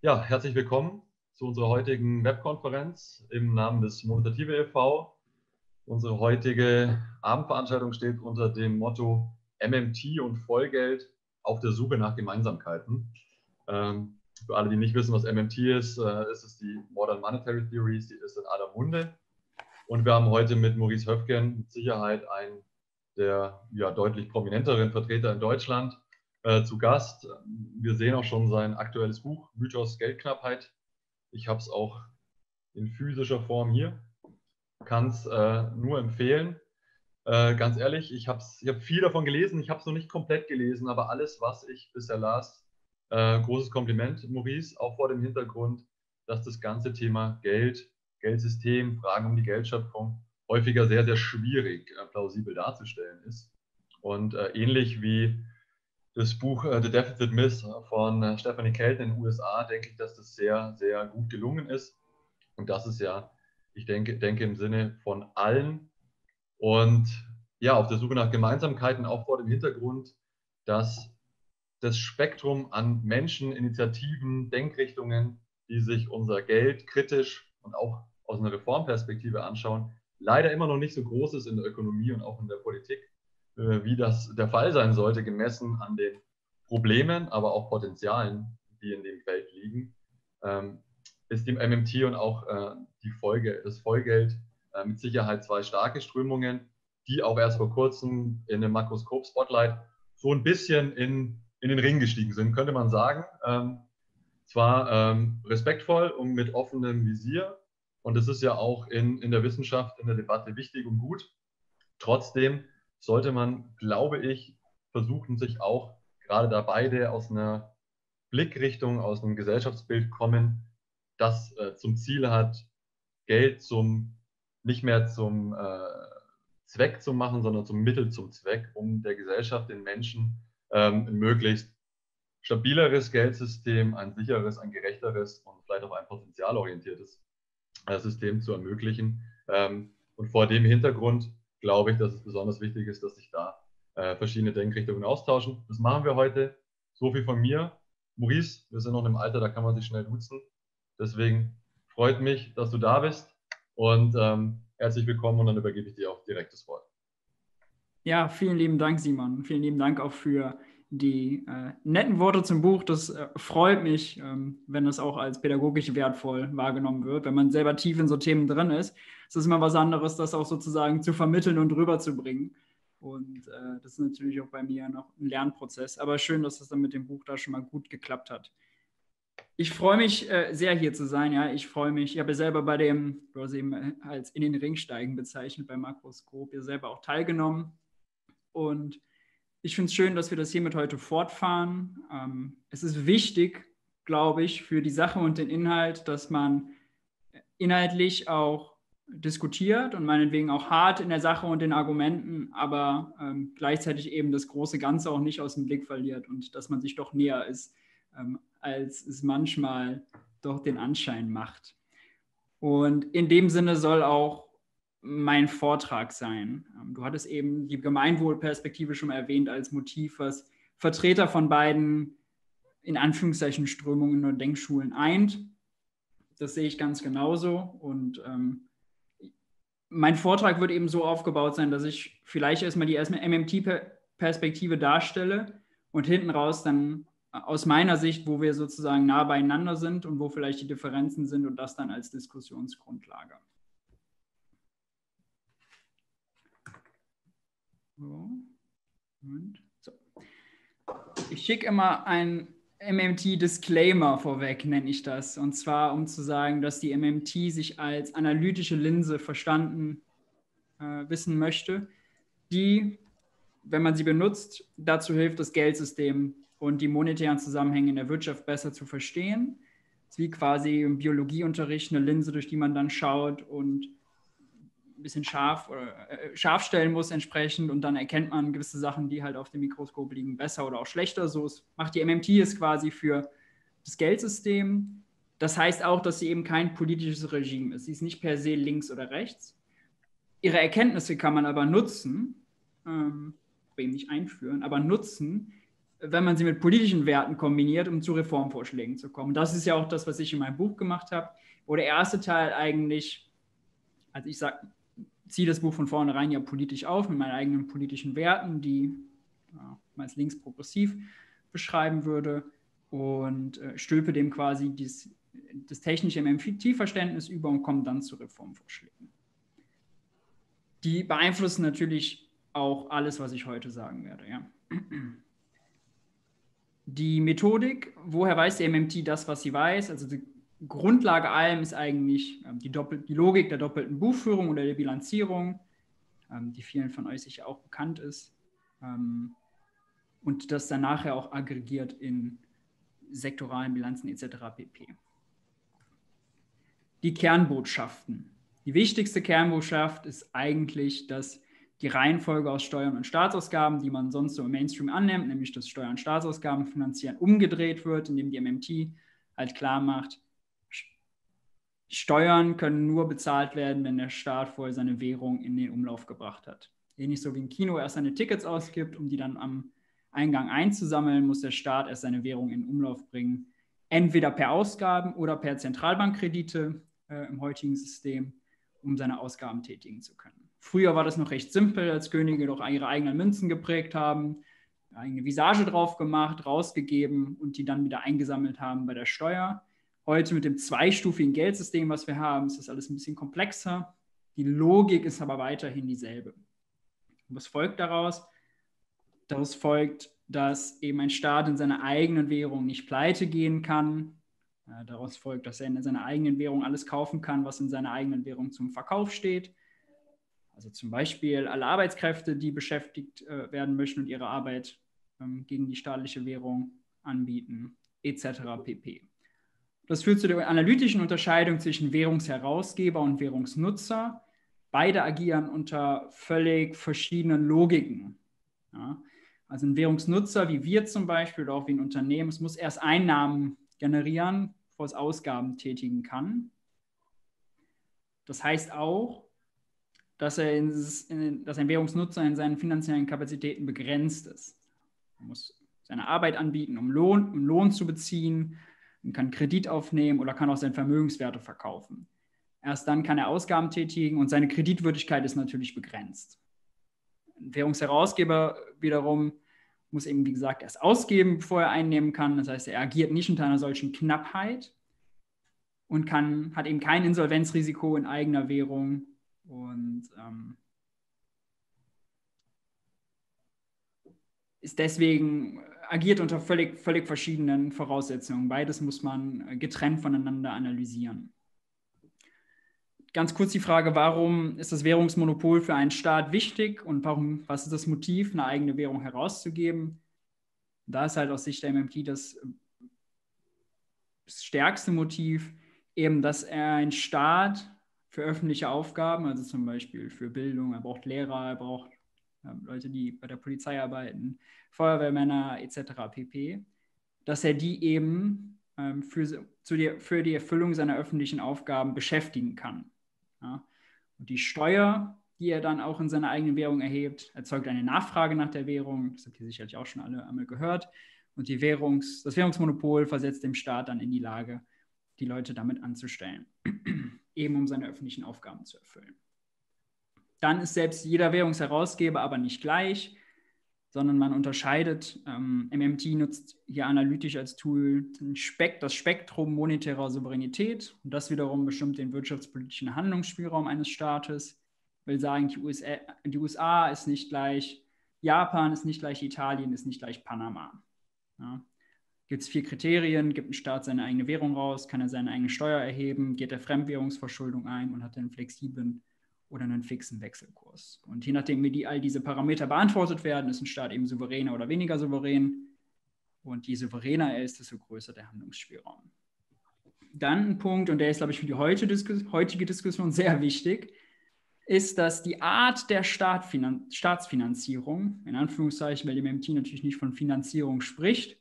Ja, herzlich willkommen zu unserer heutigen Webkonferenz im Namen des Monetative e.V. Unsere heutige Abendveranstaltung steht unter dem Motto MMT und Vollgeld auf der Suche nach Gemeinsamkeiten. Für alle, die nicht wissen, was MMT ist, ist es die Modern Monetary Theory, die ist in aller Munde. Und wir haben heute mit Maurice Höfgen mit Sicherheit einen der deutlich prominenteren Vertreter in Deutschland zu Gast. Wir sehen auch schon sein aktuelles Buch, Mythos Geldknappheit. Ich habe es auch in physischer Form hier. Kann es nur empfehlen. Ganz ehrlich, ich hab viel davon gelesen. Ich habe es noch nicht komplett gelesen, aber alles, was ich bisher las, großes Kompliment, Maurice, auch vor dem Hintergrund, dass das ganze Thema Geld, Geldsystem, Fragen um die Geldschöpfung häufiger sehr, sehr schwierig plausibel darzustellen ist. Und ähnlich wie das Buch The Deficit Myth von Stephanie Kelton in den USA, denke ich, dass das sehr, sehr gut gelungen ist. Und das ist ja, ich denke im Sinne von allen. Und ja, auf der Suche nach Gemeinsamkeiten, auch vor dem Hintergrund, dass das Spektrum an Menschen, Initiativen, Denkrichtungen, die sich unser Geld kritisch und auch aus einer Reformperspektive anschauen, leider immer noch nicht so groß ist in der Ökonomie und auch in der Politik, wie das der Fall sein sollte, gemessen an den Problemen, aber auch Potenzialen, die in dem Feld liegen, ist dem MMT und auch das Vollgeld mit Sicherheit zwei starke Strömungen, die auch erst vor kurzem in dem Makroskop-Spotlight so ein bisschen in den Ring gestiegen sind, könnte man sagen. Zwar respektvoll und mit offenem Visier, und das ist ja auch in der Wissenschaft, in der Debatte wichtig und gut. Trotzdem sollte man, glaube ich, versuchen, sich auch, gerade da beide aus einer Blickrichtung, aus einem Gesellschaftsbild kommen, das zum Ziel hat, Geld nicht mehr zum Zweck zu machen, sondern zum Mittel zum Zweck, um der Gesellschaft, den Menschen, ein möglichst stabileres Geldsystem, ein sicheres, ein gerechteres und vielleicht auch ein potenzialorientiertes System zu ermöglichen. Und vor dem Hintergrund glaube ich, dass es besonders wichtig ist, dass sich da verschiedene Denkrichtungen austauschen. Das machen wir heute. So viel von mir. Maurice, wir sind noch im Alter, da kann man sich schnell duzen. Deswegen freut mich, dass du da bist und herzlich willkommen, und dann übergebe ich dir auch direkt das Wort. Ja, vielen lieben Dank, Simon. Vielen lieben Dank auch für die netten Worte zum Buch. Das freut mich, wenn es auch als pädagogisch wertvoll wahrgenommen wird, wenn man selber tief in so Themen drin ist. Es ist immer was anderes, das auch sozusagen zu vermitteln und rüberzubringen. Und das ist natürlich auch bei mir noch ein Lernprozess. Aber schön, dass das dann mit dem Buch da schon mal gut geklappt hat. Ich freue mich sehr, hier zu sein. Ja, ich freue mich. Ich habe ja selber bei dem, du hast eben als in den Ring steigen bezeichnet, bei Makroskop, ja selber auch teilgenommen. Und ich finde es schön, dass wir das hiermit heute fortfahren. Es ist wichtig, glaube ich, für die Sache und den Inhalt, dass man inhaltlich auch diskutiert und meinetwegen auch hart in der Sache und den Argumenten, aber gleichzeitig eben das große Ganze auch nicht aus dem Blick verliert und dass man sich doch näher ist, als es manchmal doch den Anschein macht. Und in dem Sinne soll auch mein Vortrag sein. Du hattest eben die Gemeinwohlperspektive schon erwähnt als Motiv, was Vertreter von beiden in Anführungszeichen Strömungen und Denkschulen eint. Das sehe ich ganz genauso. Und mein Vortrag wird eben so aufgebaut sein, dass ich vielleicht erstmal die MMT-Perspektive darstelle und hinten raus dann aus meiner Sicht, wo wir sozusagen nah beieinander sind und wo vielleicht die Differenzen sind, und das dann als Diskussionsgrundlage. So. Und so. Ich schicke immer einen MMT-Disclaimer vorweg, nenne ich das. Und zwar, um zu sagen, dass die MMT sich als analytische Linse verstanden wissen möchte, die, wenn man sie benutzt, dazu hilft, das Geldsystem und die monetären Zusammenhänge in der Wirtschaft besser zu verstehen. Das ist wie quasi im Biologieunterricht eine Linse, durch die man dann schaut und ein bisschen scharf stellen muss entsprechend, und dann erkennt man gewisse Sachen, die halt auf dem Mikroskop liegen, besser oder auch schlechter. So macht die MMT es quasi für das Geldsystem. Das heißt auch, dass sie eben kein politisches Regime ist. Sie ist nicht per se links oder rechts. Ihre Erkenntnisse kann man aber nutzen, eben nicht einführen, aber nutzen, wenn man sie mit politischen Werten kombiniert, um zu Reformvorschlägen zu kommen. Das ist ja auch das, was ich in meinem Buch gemacht habe, wo der erste Teil eigentlich, also ich ziehe das Buch von vornherein ja politisch auf, mit meinen eigenen politischen Werten, die man als linksprogressiv beschreiben würde, und stülpe dem quasi das technische MMT-Verständnis über und komme dann zu Reformvorschlägen. Die beeinflussen natürlich auch alles, was ich heute sagen werde. Ja. Die Methodik, woher weiß die MMT das, was sie weiß? Also die Grundlage allem ist eigentlich die Logik der doppelten Buchführung oder der Bilanzierung, die vielen von euch sicher auch bekannt ist. Und das dann nachher auch aggregiert in sektoralen Bilanzen etc. pp. Die Kernbotschaften. Die wichtigste Kernbotschaft ist eigentlich, dass die Reihenfolge aus Steuern und Staatsausgaben, die man sonst so im Mainstream annimmt, nämlich dass Steuern und Staatsausgaben finanzieren, umgedreht wird, indem die MMT halt klar macht, Steuern können nur bezahlt werden, wenn der Staat vorher seine Währung in den Umlauf gebracht hat. Ähnlich so wie ein Kino erst seine Tickets ausgibt, um die dann am Eingang einzusammeln, muss der Staat erst seine Währung in den Umlauf bringen, entweder per Ausgaben oder per Zentralbankkredite im heutigen System, um seine Ausgaben tätigen zu können. Früher war das noch recht simpel, als Könige doch ihre eigenen Münzen geprägt haben, eigene Visage drauf gemacht, rausgegeben und die dann wieder eingesammelt haben bei der Steuer. Heute mit dem zweistufigen Geldsystem, was wir haben, ist das alles ein bisschen komplexer. Die Logik ist aber weiterhin dieselbe. Und was folgt daraus? Daraus folgt, dass eben ein Staat in seiner eigenen Währung nicht pleite gehen kann. Daraus folgt, dass er in seiner eigenen Währung alles kaufen kann, was in seiner eigenen Währung zum Verkauf steht. Also zum Beispiel alle Arbeitskräfte, die beschäftigt werden möchten und ihre Arbeit gegen die staatliche Währung anbieten, etc. pp. Das führt zu der analytischen Unterscheidung zwischen Währungsherausgeber und Währungsnutzer. Beide agieren unter völlig verschiedenen Logiken. Ja? Also ein Währungsnutzer, wie wir zum Beispiel, oder auch wie ein Unternehmen, es muss erst Einnahmen generieren, bevor es Ausgaben tätigen kann. Das heißt auch, dass ein Währungsnutzer in seinen finanziellen Kapazitäten begrenzt ist. Er muss seine Arbeit anbieten, um Lohn zu beziehen, und kann Kredit aufnehmen oder kann auch seine Vermögenswerte verkaufen. Erst dann kann er Ausgaben tätigen und seine Kreditwürdigkeit ist natürlich begrenzt. Ein Währungsherausgeber wiederum muss eben, wie gesagt, erst ausgeben, bevor er einnehmen kann. Das heißt, er agiert nicht unter einer solchen Knappheit und hat eben kein Insolvenzrisiko in eigener Währung und ist deswegen agiert unter völlig verschiedenen Voraussetzungen. Beides muss man getrennt voneinander analysieren. Ganz kurz die Frage, warum ist das Währungsmonopol für einen Staat wichtig und was ist das Motiv, eine eigene Währung herauszugeben? Da ist halt aus Sicht der MMT das stärkste Motiv, eben, dass er ein Staat für öffentliche Aufgaben, also zum Beispiel für Bildung, er braucht Lehrer, er braucht Leute, die bei der Polizei arbeiten, Feuerwehrmänner etc. pp., dass er die eben für die Erfüllung seiner öffentlichen Aufgaben beschäftigen kann. Ja. Und die Steuer, die er dann auch in seiner eigenen Währung erhebt, erzeugt eine Nachfrage nach der Währung. Das habt ihr sicherlich auch schon alle einmal gehört. Und das Währungsmonopol versetzt dem Staat dann in die Lage, die Leute damit anzustellen, eben um seine öffentlichen Aufgaben zu erfüllen. Dann ist selbst jeder Währungsherausgeber aber nicht gleich, sondern man unterscheidet. MMT nutzt hier analytisch als Tool das Spektrum monetärer Souveränität. Und das wiederum bestimmt den wirtschaftspolitischen Handlungsspielraum eines Staates. Ich will sagen, die USA ist nicht gleich Japan, ist nicht gleich Italien, ist nicht gleich Panama. Ja. Gibt es 4 Kriterien, gibt ein Staat seine eigene Währung raus, kann er seine eigene Steuer erheben, geht er Fremdwährungsverschuldung ein und hat einen flexiblen oder einen fixen Wechselkurs. Und je nachdem, wie all diese Parameter beantwortet werden, ist ein Staat eben souveräner oder weniger souverän. Und je souveräner er ist, desto größer der Handlungsspielraum. Dann ein Punkt, und der ist, glaube ich, für die heutige Diskussion sehr wichtig, ist, dass die Art der Staatsfinanzierung, in Anführungszeichen, weil die MMT natürlich nicht von Finanzierung spricht,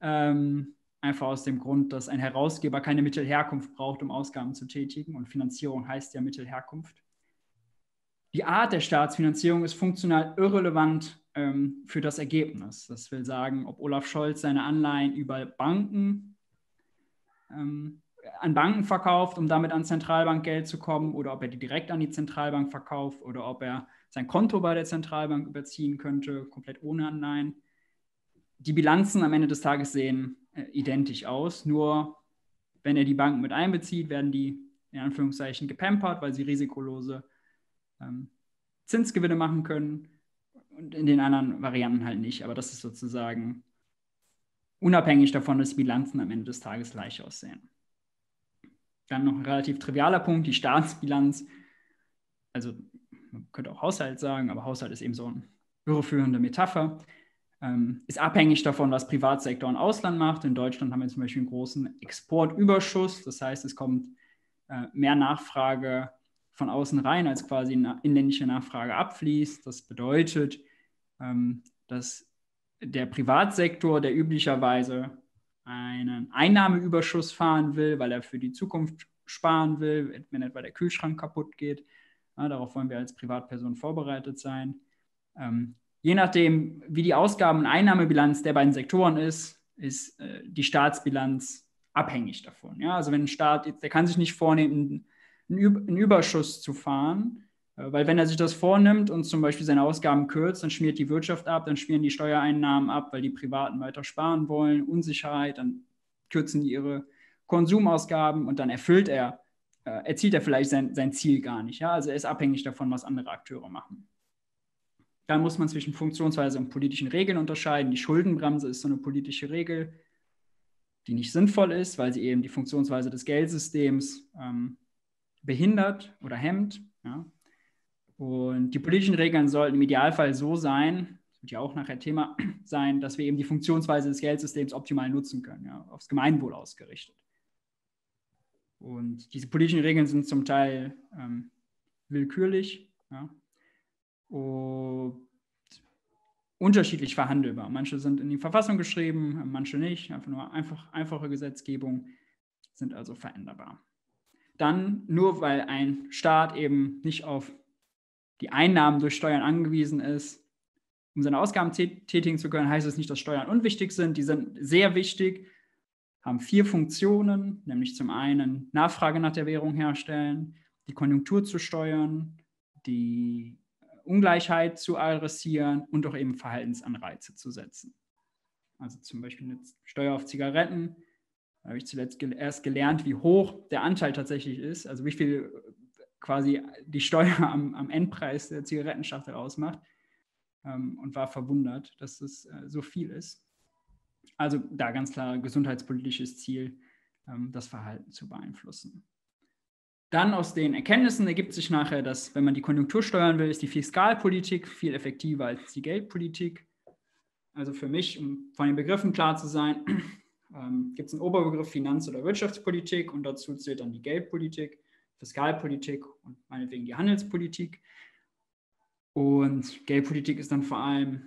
einfach aus dem Grund, dass ein Herausgeber keine Mittelherkunft braucht, um Ausgaben zu tätigen. Und Finanzierung heißt ja Mittelherkunft. Die Art der Staatsfinanzierung ist funktional irrelevant für das Ergebnis. Das will sagen, ob Olaf Scholz seine Anleihen über Banken an Banken verkauft, um damit an Zentralbankgeld zu kommen, oder ob er die direkt an die Zentralbank verkauft oder ob er sein Konto bei der Zentralbank überziehen könnte, komplett ohne Anleihen. Die Bilanzen am Ende des Tages sehen identisch aus, nur wenn er die Banken mit einbezieht, werden die in Anführungszeichen gepampert, weil sie risikolose Zinsgewinne machen können und in den anderen Varianten halt nicht. Aber das ist sozusagen unabhängig davon, dass Bilanzen am Ende des Tages gleich aussehen. Dann noch ein relativ trivialer Punkt, die Staatsbilanz. Also man könnte auch Haushalt sagen, aber Haushalt ist eben so eine irreführende Metapher. Ist abhängig davon, was Privatsektor und Ausland macht. In Deutschland haben wir zum Beispiel einen großen Exportüberschuss. Das heißt, es kommt mehr Nachfrage von außen rein, als quasi inländische Nachfrage abfließt. Das bedeutet, dass der Privatsektor, der üblicherweise einen Einnahmeüberschuss fahren will, weil er für die Zukunft sparen will, wenn etwa der Kühlschrank kaputt geht. Ja, darauf wollen wir als Privatperson vorbereitet sein. Je nachdem, wie die Ausgaben- und Einnahmebilanz der beiden Sektoren ist, ist die Staatsbilanz abhängig davon. Ja? Also wenn ein Staat, der kann sich nicht vornehmen, einen Überschuss zu fahren, weil wenn er sich das vornimmt und zum Beispiel seine Ausgaben kürzt, dann schmiert die Wirtschaft ab, dann schmieren die Steuereinnahmen ab, weil die Privaten weiter sparen wollen, Unsicherheit, dann kürzen die ihre Konsumausgaben und dann erzielt er vielleicht sein Ziel gar nicht. Ja? Also er ist abhängig davon, was andere Akteure machen. Da muss man zwischen Funktionsweise und politischen Regeln unterscheiden. Die Schuldenbremse ist so eine politische Regel, die nicht sinnvoll ist, weil sie eben die Funktionsweise des Geldsystems behindert oder hemmt. Ja. Und die politischen Regeln sollten im Idealfall so sein, das wird ja auch nachher Thema sein, dass wir eben die Funktionsweise des Geldsystems optimal nutzen können, ja, aufs Gemeinwohl ausgerichtet. Und diese politischen Regeln sind zum Teil willkürlich, ja, und unterschiedlich verhandelbar. Manche sind in die Verfassung geschrieben, manche nicht. Einfach nur einfache Gesetzgebung sind also veränderbar. Dann, nur weil ein Staat eben nicht auf die Einnahmen durch Steuern angewiesen ist, um seine Ausgaben tätigen zu können, heißt es nicht, dass Steuern unwichtig sind. Die sind sehr wichtig, haben 4 Funktionen, nämlich zum einen Nachfrage nach der Währung herstellen, die Konjunktur zu steuern, die Ungleichheit zu adressieren und auch eben Verhaltensanreize zu setzen. Also zum Beispiel eine Steuer auf Zigaretten. Da habe ich zuletzt erst gelernt, wie hoch der Anteil tatsächlich ist, also wie viel quasi die Steuer am Endpreis der Zigarettenschachtel ausmacht, und war verwundert, dass das so viel ist. Also da ganz klar gesundheitspolitisches Ziel, das Verhalten zu beeinflussen. Dann aus den Erkenntnissen ergibt sich nachher, dass, wenn man die Konjunktur steuern will, ist die Fiskalpolitik viel effektiver als die Geldpolitik. Also für mich, um von den Begriffen klar zu sein, gibt es einen Oberbegriff Finanz- oder Wirtschaftspolitik und dazu zählt dann die Geldpolitik, Fiskalpolitik und meinetwegen die Handelspolitik. Und Geldpolitik ist dann vor allem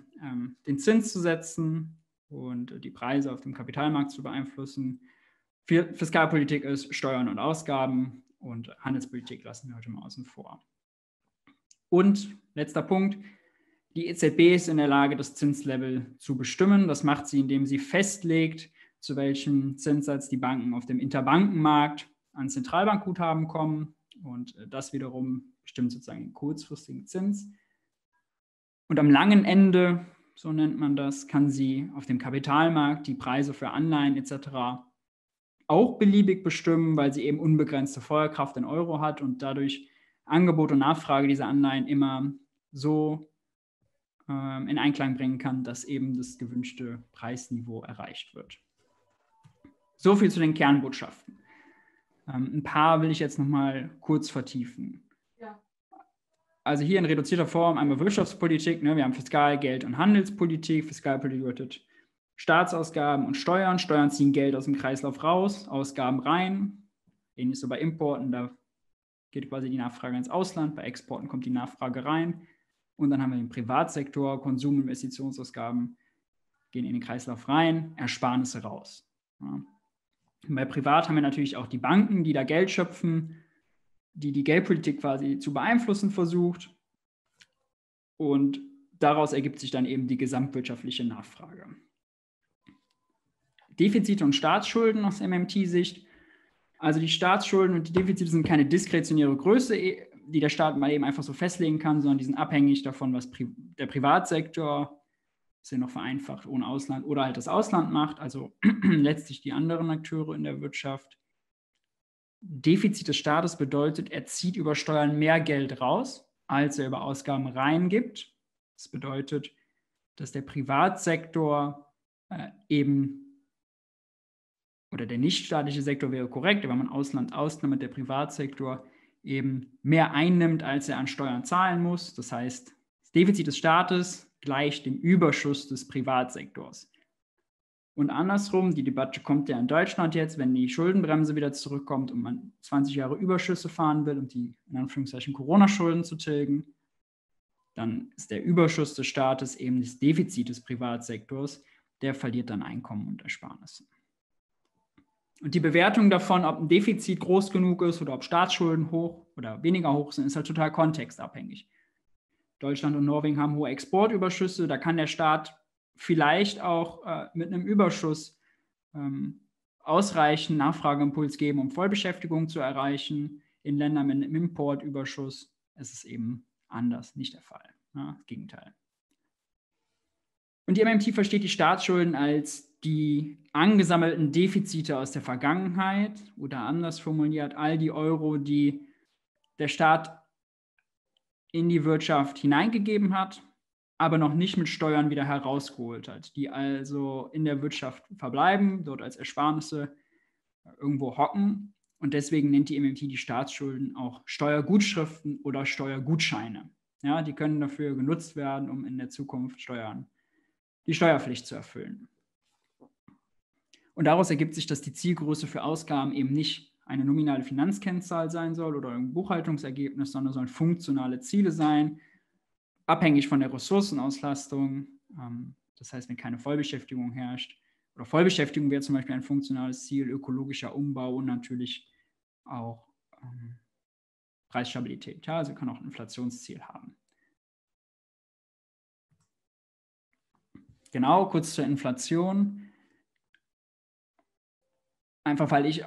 den Zins zu setzen und die Preise auf dem Kapitalmarkt zu beeinflussen. Fiskalpolitik ist Steuern und Ausgaben. Und Handelspolitik lassen wir heute mal außen vor. Und letzter Punkt, die EZB ist in der Lage, das Zinslevel zu bestimmen. Das macht sie, indem sie festlegt, zu welchem Zinssatz die Banken auf dem Interbankenmarkt an Zentralbankguthaben kommen. Und das wiederum bestimmt sozusagen den kurzfristigen Zins. Und am langen Ende, so nennt man das, kann sie auf dem Kapitalmarkt die Preise für Anleihen etc. auch beliebig bestimmen, weil sie eben unbegrenzte Feuerkraft in Euro hat und dadurch Angebot und Nachfrage dieser Anleihen immer so in Einklang bringen kann, dass eben das gewünschte Preisniveau erreicht wird. So viel zu den Kernbotschaften. Ein paar will ich jetzt nochmal kurz vertiefen. Ja. Also hier in reduzierter Form einmal Wirtschaftspolitik, ne? Wir haben Fiskal-, Geld- und Handelspolitik. Fiskalpolitik bedeutet Staatsausgaben und Steuern. Steuern ziehen Geld aus dem Kreislauf raus, Ausgaben rein. Ähnlich so bei Importen, da geht quasi die Nachfrage ins Ausland, bei Exporten kommt die Nachfrage rein. Und dann haben wir den Privatsektor, Konsum- und Investitionsausgaben gehen in den Kreislauf rein, Ersparnisse raus. Ja. Bei Privat haben wir natürlich auch die Banken, die da Geld schöpfen, die die Geldpolitik quasi zu beeinflussen versucht. Und daraus ergibt sich dann eben die gesamtwirtschaftliche Nachfrage. Defizite und Staatsschulden aus MMT-Sicht. Also die Staatsschulden und die Defizite sind keine diskretionäre Größe, die der Staat mal eben einfach so festlegen kann, sondern die sind abhängig davon, was der Privatsektor, ist ja noch vereinfacht, ohne Ausland, oder halt das Ausland macht, also letztlich die anderen Akteure in der Wirtschaft. Defizit des Staates bedeutet, er zieht über Steuern mehr Geld raus, als er über Ausgaben reingibt. Das bedeutet, dass der Privatsektor oder der nichtstaatliche Sektor wäre korrekt, wenn man Ausland ausnimmt, der Privatsektor eben mehr einnimmt, als er an Steuern zahlen muss. Das heißt, das Defizit des Staates gleicht dem Überschuss des Privatsektors. Und andersrum, die Debatte kommt ja in Deutschland jetzt, wenn die Schuldenbremse wieder zurückkommt und man 20 Jahre Überschüsse fahren will, um die in Anführungszeichen Corona-Schulden zu tilgen, dann ist der Überschuss des Staates eben das Defizit des Privatsektors, der verliert dann Einkommen und Ersparnisse. Und die Bewertung davon, ob ein Defizit groß genug ist oder ob Staatsschulden hoch oder weniger hoch sind, ist halt total kontextabhängig. Deutschland und Norwegen haben hohe Exportüberschüsse, da kann der Staat vielleicht auch mit einem Überschuss ausreichend Nachfrageimpuls geben, um Vollbeschäftigung zu erreichen. In Ländern mit einem Importüberschuss ist es eben anders, nicht der Fall. Ja, das Gegenteil. Und die MMT versteht die Staatsschulden als die angesammelten Defizite aus der Vergangenheit oder anders formuliert, all die Euro, die der Staat in die Wirtschaft hineingegeben hat, aber noch nicht mit Steuern wieder herausgeholt hat, die also in der Wirtschaft verbleiben, dort als Ersparnisse irgendwo hocken. Und deswegen nennt die MMT die Staatsschulden auch Steuergutschriften oder Steuergutscheine. Ja, die können dafür genutzt werden, um in der Zukunft die Steuerpflicht zu erfüllen. Und daraus ergibt sich, dass die Zielgröße für Ausgaben eben nicht eine nominale Finanzkennzahl sein soll oder ein Buchhaltungsergebnis, sondern sollen funktionale Ziele sein, abhängig von der Ressourcenauslastung. Das heißt, wenn keine Vollbeschäftigung herrscht, oder Vollbeschäftigung wäre zum Beispiel ein funktionales Ziel, ökologischer Umbau und natürlich auch Preisstabilität. Ja, also kann auch ein Inflationsziel haben. Genau, kurz zur Inflation. Einfach weil ich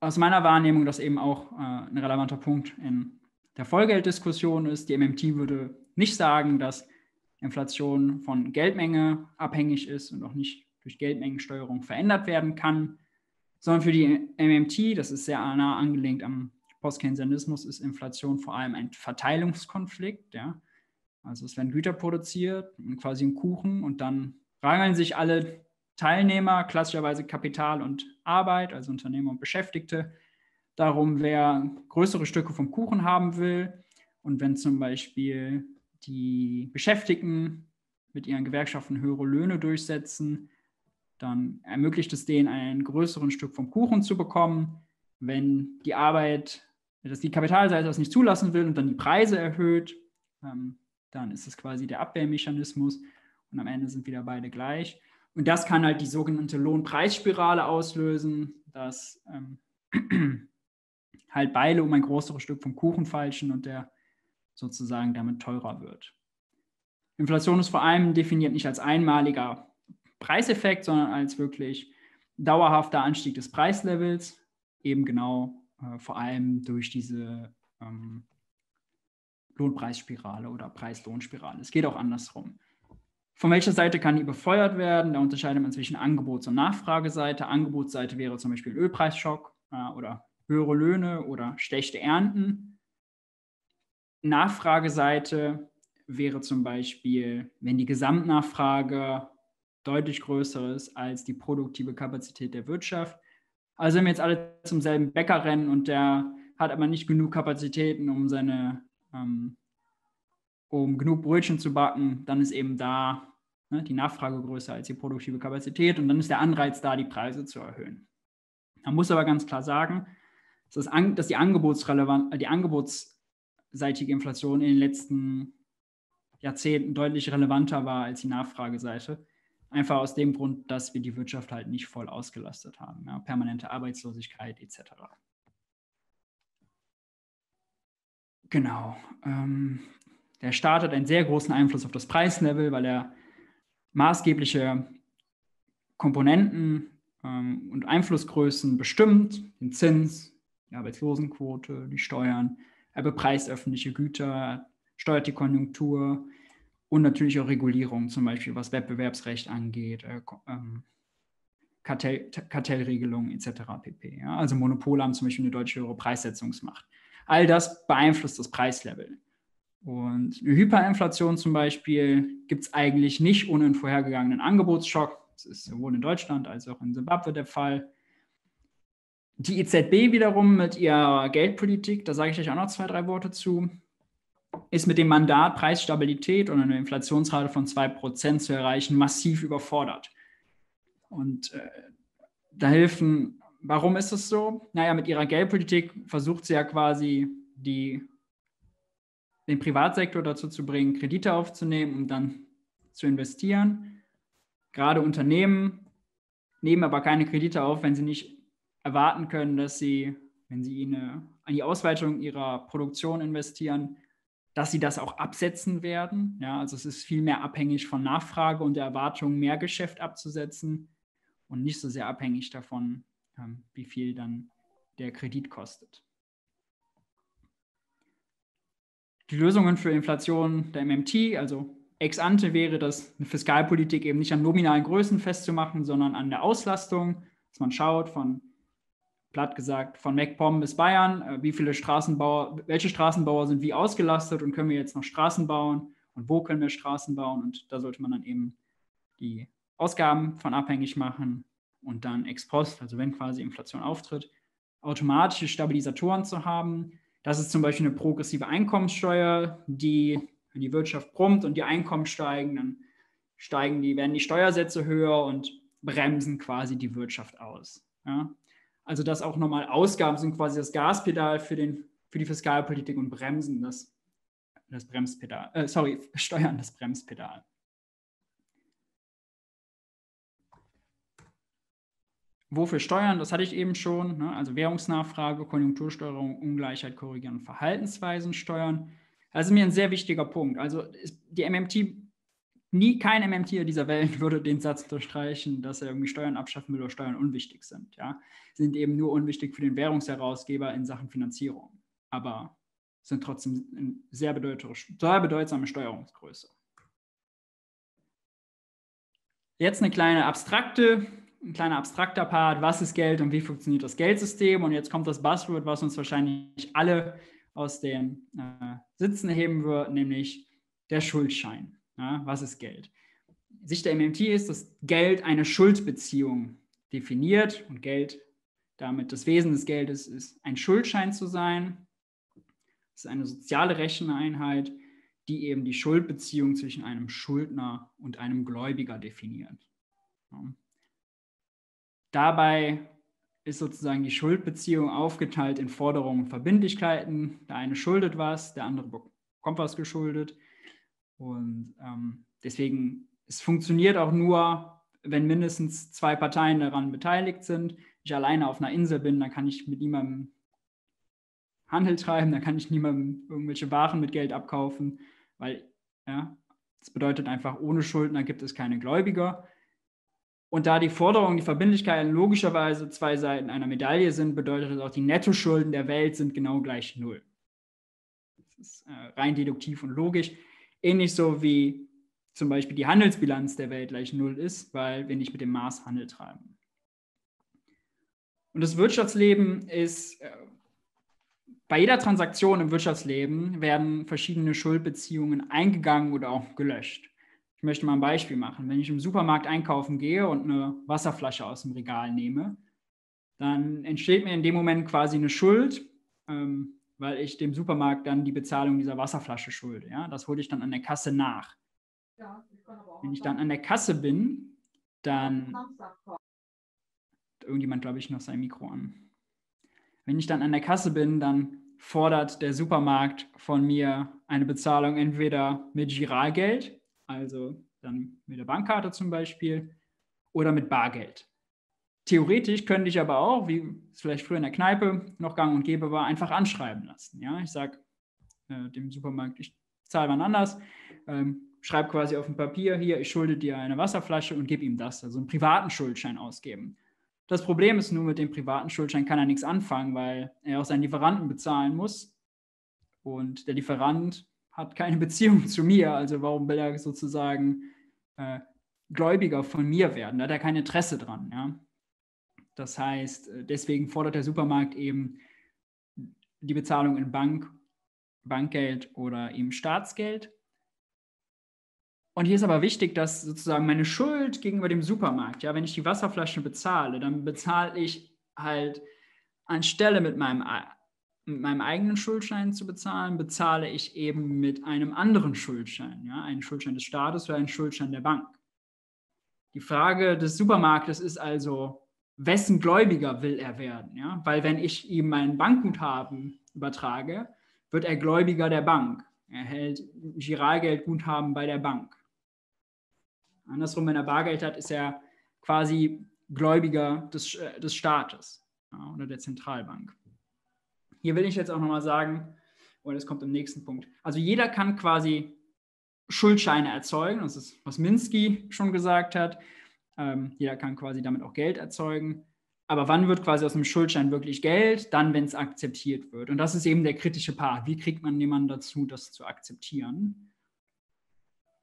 aus meiner Wahrnehmung das eben auch ein relevanter Punkt in der Vollgelddiskussion ist. Die MMT würde nicht sagen, dass Inflation von Geldmenge abhängig ist und auch nicht durch Geldmengensteuerung verändert werden kann, sondern für die MMT, das ist sehr nah angelehnt am Postkeynesianismus, ist Inflation vor allem ein Verteilungskonflikt. Ja? Also es werden Güter produziert, quasi ein Kuchen, und dann rangeln sich alle Teilnehmer, klassischerweise Kapital und Arbeit, also Unternehmer und Beschäftigte, darum, wer größere Stücke vom Kuchen haben will. Und wenn zum Beispiel die Beschäftigten mit ihren Gewerkschaften höhere Löhne durchsetzen, dann ermöglicht es denen, einen größeren Stück vom Kuchen zu bekommen. Wenn die Kapitalseite das nicht zulassen will und dann die Preise erhöht, dann ist es quasi der Abwehrmechanismus und am Ende sind wieder beide gleich. Und das kann halt die sogenannte Lohnpreisspirale auslösen, dass halt beide um ein größeres Stück vom Kuchen feilschen und der sozusagen damit teurer wird. Inflation ist vor allem definiert nicht als einmaliger Preiseffekt, sondern als wirklich dauerhafter Anstieg des Preislevels, eben genau vor allem durch diese Lohnpreisspirale oder Preis-Lohn-Spirale. Es geht auch andersrum. Von welcher Seite kann die befeuert werden? Da unterscheidet man zwischen Angebots- und Nachfrageseite. Angebotsseite wäre zum Beispiel Ölpreisschock oder höhere Löhne oder schlechte Ernten. Nachfrageseite wäre zum Beispiel, wenn die Gesamtnachfrage deutlich größer ist als die produktive Kapazität der Wirtschaft. Also wenn wir jetzt alle zum selben Bäcker rennen und der hat aber nicht genug Kapazitäten, um um genug Brötchen zu backen, dann ist eben da die Nachfrage größer als die produktive Kapazität und dann ist der Anreiz da, die Preise zu erhöhen. Man muss aber ganz klar sagen, dass die angebotsseitige Inflation in den letzten Jahrzehnten deutlich relevanter war als die Nachfrageseite. Einfach aus dem Grund, dass wir die Wirtschaft halt nicht voll ausgelastet haben. Ja, permanente Arbeitslosigkeit etc. Genau. Der Staat hat einen sehr großen Einfluss auf das Preislevel, weil er maßgebliche Komponenten und Einflussgrößen bestimmt, den Zins, die Arbeitslosenquote, die Steuern. Er bepreist öffentliche Güter, steuert die Konjunktur und natürlich auch Regulierung, zum Beispiel was Wettbewerbsrecht angeht, Kartellregelungen etc. pp. Ja? Also Monopole haben zum Beispiel eine deutlich höhere Preissetzungsmacht. All das beeinflusst das Preislevel. Und eine Hyperinflation zum Beispiel gibt es eigentlich nicht ohne einen vorhergegangenen Angebotsschock. Das ist sowohl in Deutschland als auch in Simbabwe der Fall. Die EZB wiederum mit ihrer Geldpolitik, da sage ich euch auch noch 2, 3 Worte zu, ist mit dem Mandat, Preisstabilität und eine Inflationsrate von 2% zu erreichen, massiv überfordert. Und da helfen, warum ist es so? Naja, mit ihrer Geldpolitik versucht sie ja quasi den Privatsektor dazu zu bringen, Kredite aufzunehmen, um dann zu investieren. Gerade Unternehmen nehmen aber keine Kredite auf, wenn sie nicht erwarten können, dass sie, wenn sie an die Ausweitung ihrer Produktion investieren, dass sie das auch absetzen werden. Ja, also es ist viel mehr abhängig von Nachfrage und der Erwartung, mehr Geschäft abzusetzen und nicht so sehr abhängig davon, wie viel dann der Kredit kostet. Die Lösungen für Inflation der MMT, also ex ante wäre das, eine Fiskalpolitik eben nicht an nominalen Größen festzumachen, sondern an der Auslastung, dass man schaut von, platt gesagt, von MacPom bis Bayern, welche Straßenbauer sind wie ausgelastet und können wir jetzt noch Straßen bauen und wo können wir Straßen bauen, und da sollte man dann eben die Ausgaben von abhängig machen und dann ex post, also wenn quasi Inflation auftritt, automatische Stabilisatoren zu haben. Das ist zum Beispiel eine progressive Einkommenssteuer, die, wenn die Wirtschaft brummt und die Einkommen steigen, dann werden die Steuersätze höher und bremsen quasi die Wirtschaft aus. Ja? Also das auch nochmal, Ausgaben sind quasi das Gaspedal für die Fiskalpolitik und Bremsen das Bremspedal. Steuern das Bremspedal. Wofür Steuern? Das hatte ich eben schon. Ne? Also Währungsnachfrage, Konjunktursteuerung, Ungleichheit korrigieren, Verhaltensweisen steuern. Das ist mir ein sehr wichtiger Punkt. Also die MMT, kein MMTer dieser Welt würde den Satz unterstreichen, dass er irgendwie Steuern abschaffen will oder Steuern unwichtig sind. Ja? Sind eben nur unwichtig für den Währungsherausgeber in Sachen Finanzierung, aber sind trotzdem eine sehr bedeutsame Steuerungsgröße. Jetzt ein kleiner abstrakter Part, was ist Geld und wie funktioniert das Geldsystem? Und jetzt kommt das Buzzword, was uns wahrscheinlich alle aus den Sitzen heben wird, nämlich der Schuldschein. Ja, was ist Geld? Sicht der MMT ist, dass Geld eine Schuldbeziehung definiert und Geld, damit das Wesen des Geldes ist, ein Schuldschein zu sein. Das ist eine soziale Recheneinheit, die eben die Schuldbeziehung zwischen einem Schuldner und einem Gläubiger definiert. Ja. Dabei ist sozusagen die Schuldbeziehung aufgeteilt in Forderungen und Verbindlichkeiten. Der eine schuldet was, der andere bekommt was geschuldet. Und deswegen, es funktioniert auch nur, wenn mindestens 2 Parteien daran beteiligt sind. Wenn ich alleine auf einer Insel bin, dann kann ich mit niemandem Handel treiben, dann kann ich niemandem irgendwelche Waren mit Geld abkaufen, weil ja, das bedeutet einfach, ohne Schuldner gibt es keine Gläubiger. Und da die Forderungen, die Verbindlichkeiten logischerweise 2 Seiten einer Medaille sind, bedeutet das auch, die Nettoschulden der Welt sind genau gleich 0. Das ist rein deduktiv und logisch. Ähnlich so wie zum Beispiel die Handelsbilanz der Welt gleich 0 ist, weil wir nicht mit dem Maß Handel treiben. Und das Wirtschaftsleben ist, bei jeder Transaktion im Wirtschaftsleben werden verschiedene Schuldbeziehungen eingegangen oder auch gelöscht. Ich möchte mal ein Beispiel machen. Wenn ich im Supermarkt einkaufen gehe und eine Wasserflasche aus dem Regal nehme, dann entsteht mir in dem Moment quasi eine Schuld, weil ich dem Supermarkt dann die Bezahlung dieser Wasserflasche schulde. Ja? Das hole ich dann an der Kasse nach. Ja, wenn ich dann an der Kasse bin, dann... Irgendjemand, glaube ich, noch sein Mikro an. Wenn ich dann an der Kasse bin, dann fordert der Supermarkt von mir eine Bezahlung entweder mit Giralgeld, also dann mit der Bankkarte zum Beispiel, oder mit Bargeld. Theoretisch könnte ich aber auch, wie es vielleicht früher in der Kneipe noch gang und gäbe war, einfach anschreiben lassen. Ja? Ich sage dem Supermarkt, ich zahl wann anders, schreib quasi auf dem Papier, hier, ich schulde dir eine Wasserflasche und gib ihm das, also einen privaten Schuldschein ausgeben. Das Problem ist nur, mit dem privaten Schuldschein kann er nichts anfangen, weil er auch seinen Lieferanten bezahlen muss und der Lieferant hat keine Beziehung zu mir, also warum will er sozusagen Gläubiger von mir werden? Da hat er kein Interesse dran, ja. Das heißt, deswegen fordert der Supermarkt eben die Bezahlung in Bankgeld oder eben Staatsgeld. Und hier ist aber wichtig, dass sozusagen meine Schuld gegenüber dem Supermarkt, ja, wenn ich die Wasserflaschen bezahle, dann bezahle ich halt anstelle mit meinem eigenen Schuldschein zu bezahlen, bezahle ich eben mit einem anderen Schuldschein, ja, einen Schuldschein des Staates oder einen Schuldschein der Bank. Die Frage des Supermarktes ist also, wessen Gläubiger will er werden? Ja? Weil wenn ich ihm mein Bankguthaben übertrage, wird er Gläubiger der Bank. Er hält Giralgeldguthaben bei der Bank. Andersrum, wenn er Bargeld hat, ist er quasi Gläubiger des Staates, ja, oder der Zentralbank. Hier will ich jetzt auch nochmal sagen, und das kommt im nächsten Punkt, also jeder kann quasi Schuldscheine erzeugen, das ist, was Minsky schon gesagt hat. Jeder kann quasi damit auch Geld erzeugen. Aber wann wird quasi aus einem Schuldschein wirklich Geld? Dann, wenn es akzeptiert wird. Und das ist eben der kritische Part. Wie kriegt man jemanden dazu, das zu akzeptieren?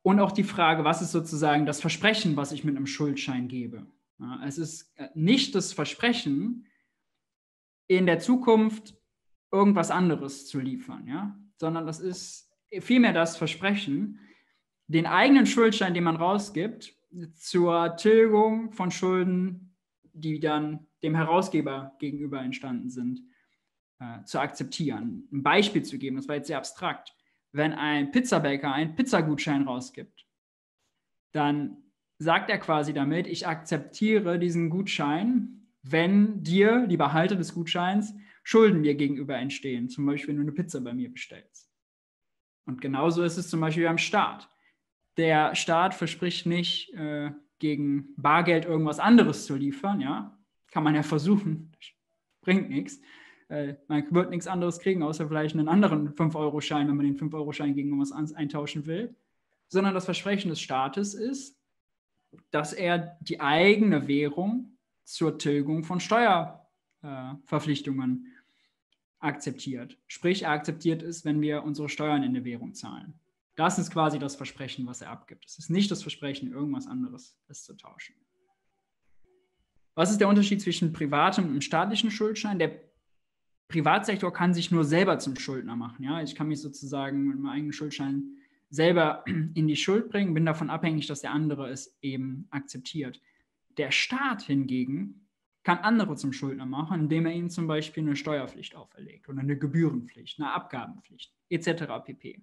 Und auch die Frage, was ist sozusagen das Versprechen, was ich mit einem Schuldschein gebe? Ja, es ist nicht das Versprechen, in der Zukunft irgendwas anderes zu liefern, ja? Sondern das ist vielmehr das Versprechen, den eigenen Schuldschein, den man rausgibt, zur Tilgung von Schulden, die dann dem Herausgeber gegenüber entstanden sind, zu akzeptieren. Ein Beispiel zu geben, das war jetzt sehr abstrakt. Wenn ein Pizzabäcker einen Pizzagutschein rausgibt, dann sagt er quasi damit, ich akzeptiere diesen Gutschein, wenn dir, die Behalter des Gutscheins, Schulden mir gegenüber entstehen. Zum Beispiel, wenn du eine Pizza bei mir bestellst. Und genauso ist es zum Beispiel beim Staat. Der Staat verspricht nicht, gegen Bargeld irgendwas anderes zu liefern, ja, kann man ja versuchen, bringt nichts. Man wird nichts anderes kriegen, außer vielleicht einen anderen 5-Euro-Schein, wenn man den 5-Euro-Schein gegen irgendwas eintauschen will, sondern das Versprechen des Staates ist, dass er die eigene Währung zur Tilgung von Steuerverpflichtungen akzeptiert. Sprich, akzeptiert ist, wenn wir unsere Steuern in der Währung zahlen. Das ist quasi das Versprechen, was er abgibt. Es ist nicht das Versprechen, irgendwas anderes es zu tauschen. Was ist der Unterschied zwischen privatem und staatlichem Schuldschein? Der Privatsektor kann sich nur selber zum Schuldner machen. Ja? Ich kann mich sozusagen mit meinem eigenen Schuldschein selber in die Schuld bringen, bin davon abhängig, dass der andere es eben akzeptiert. Der Staat hingegen kann andere zum Schuldner machen, indem er ihnen zum Beispiel eine Steuerpflicht auferlegt oder eine Gebührenpflicht, eine Abgabenpflicht etc. pp.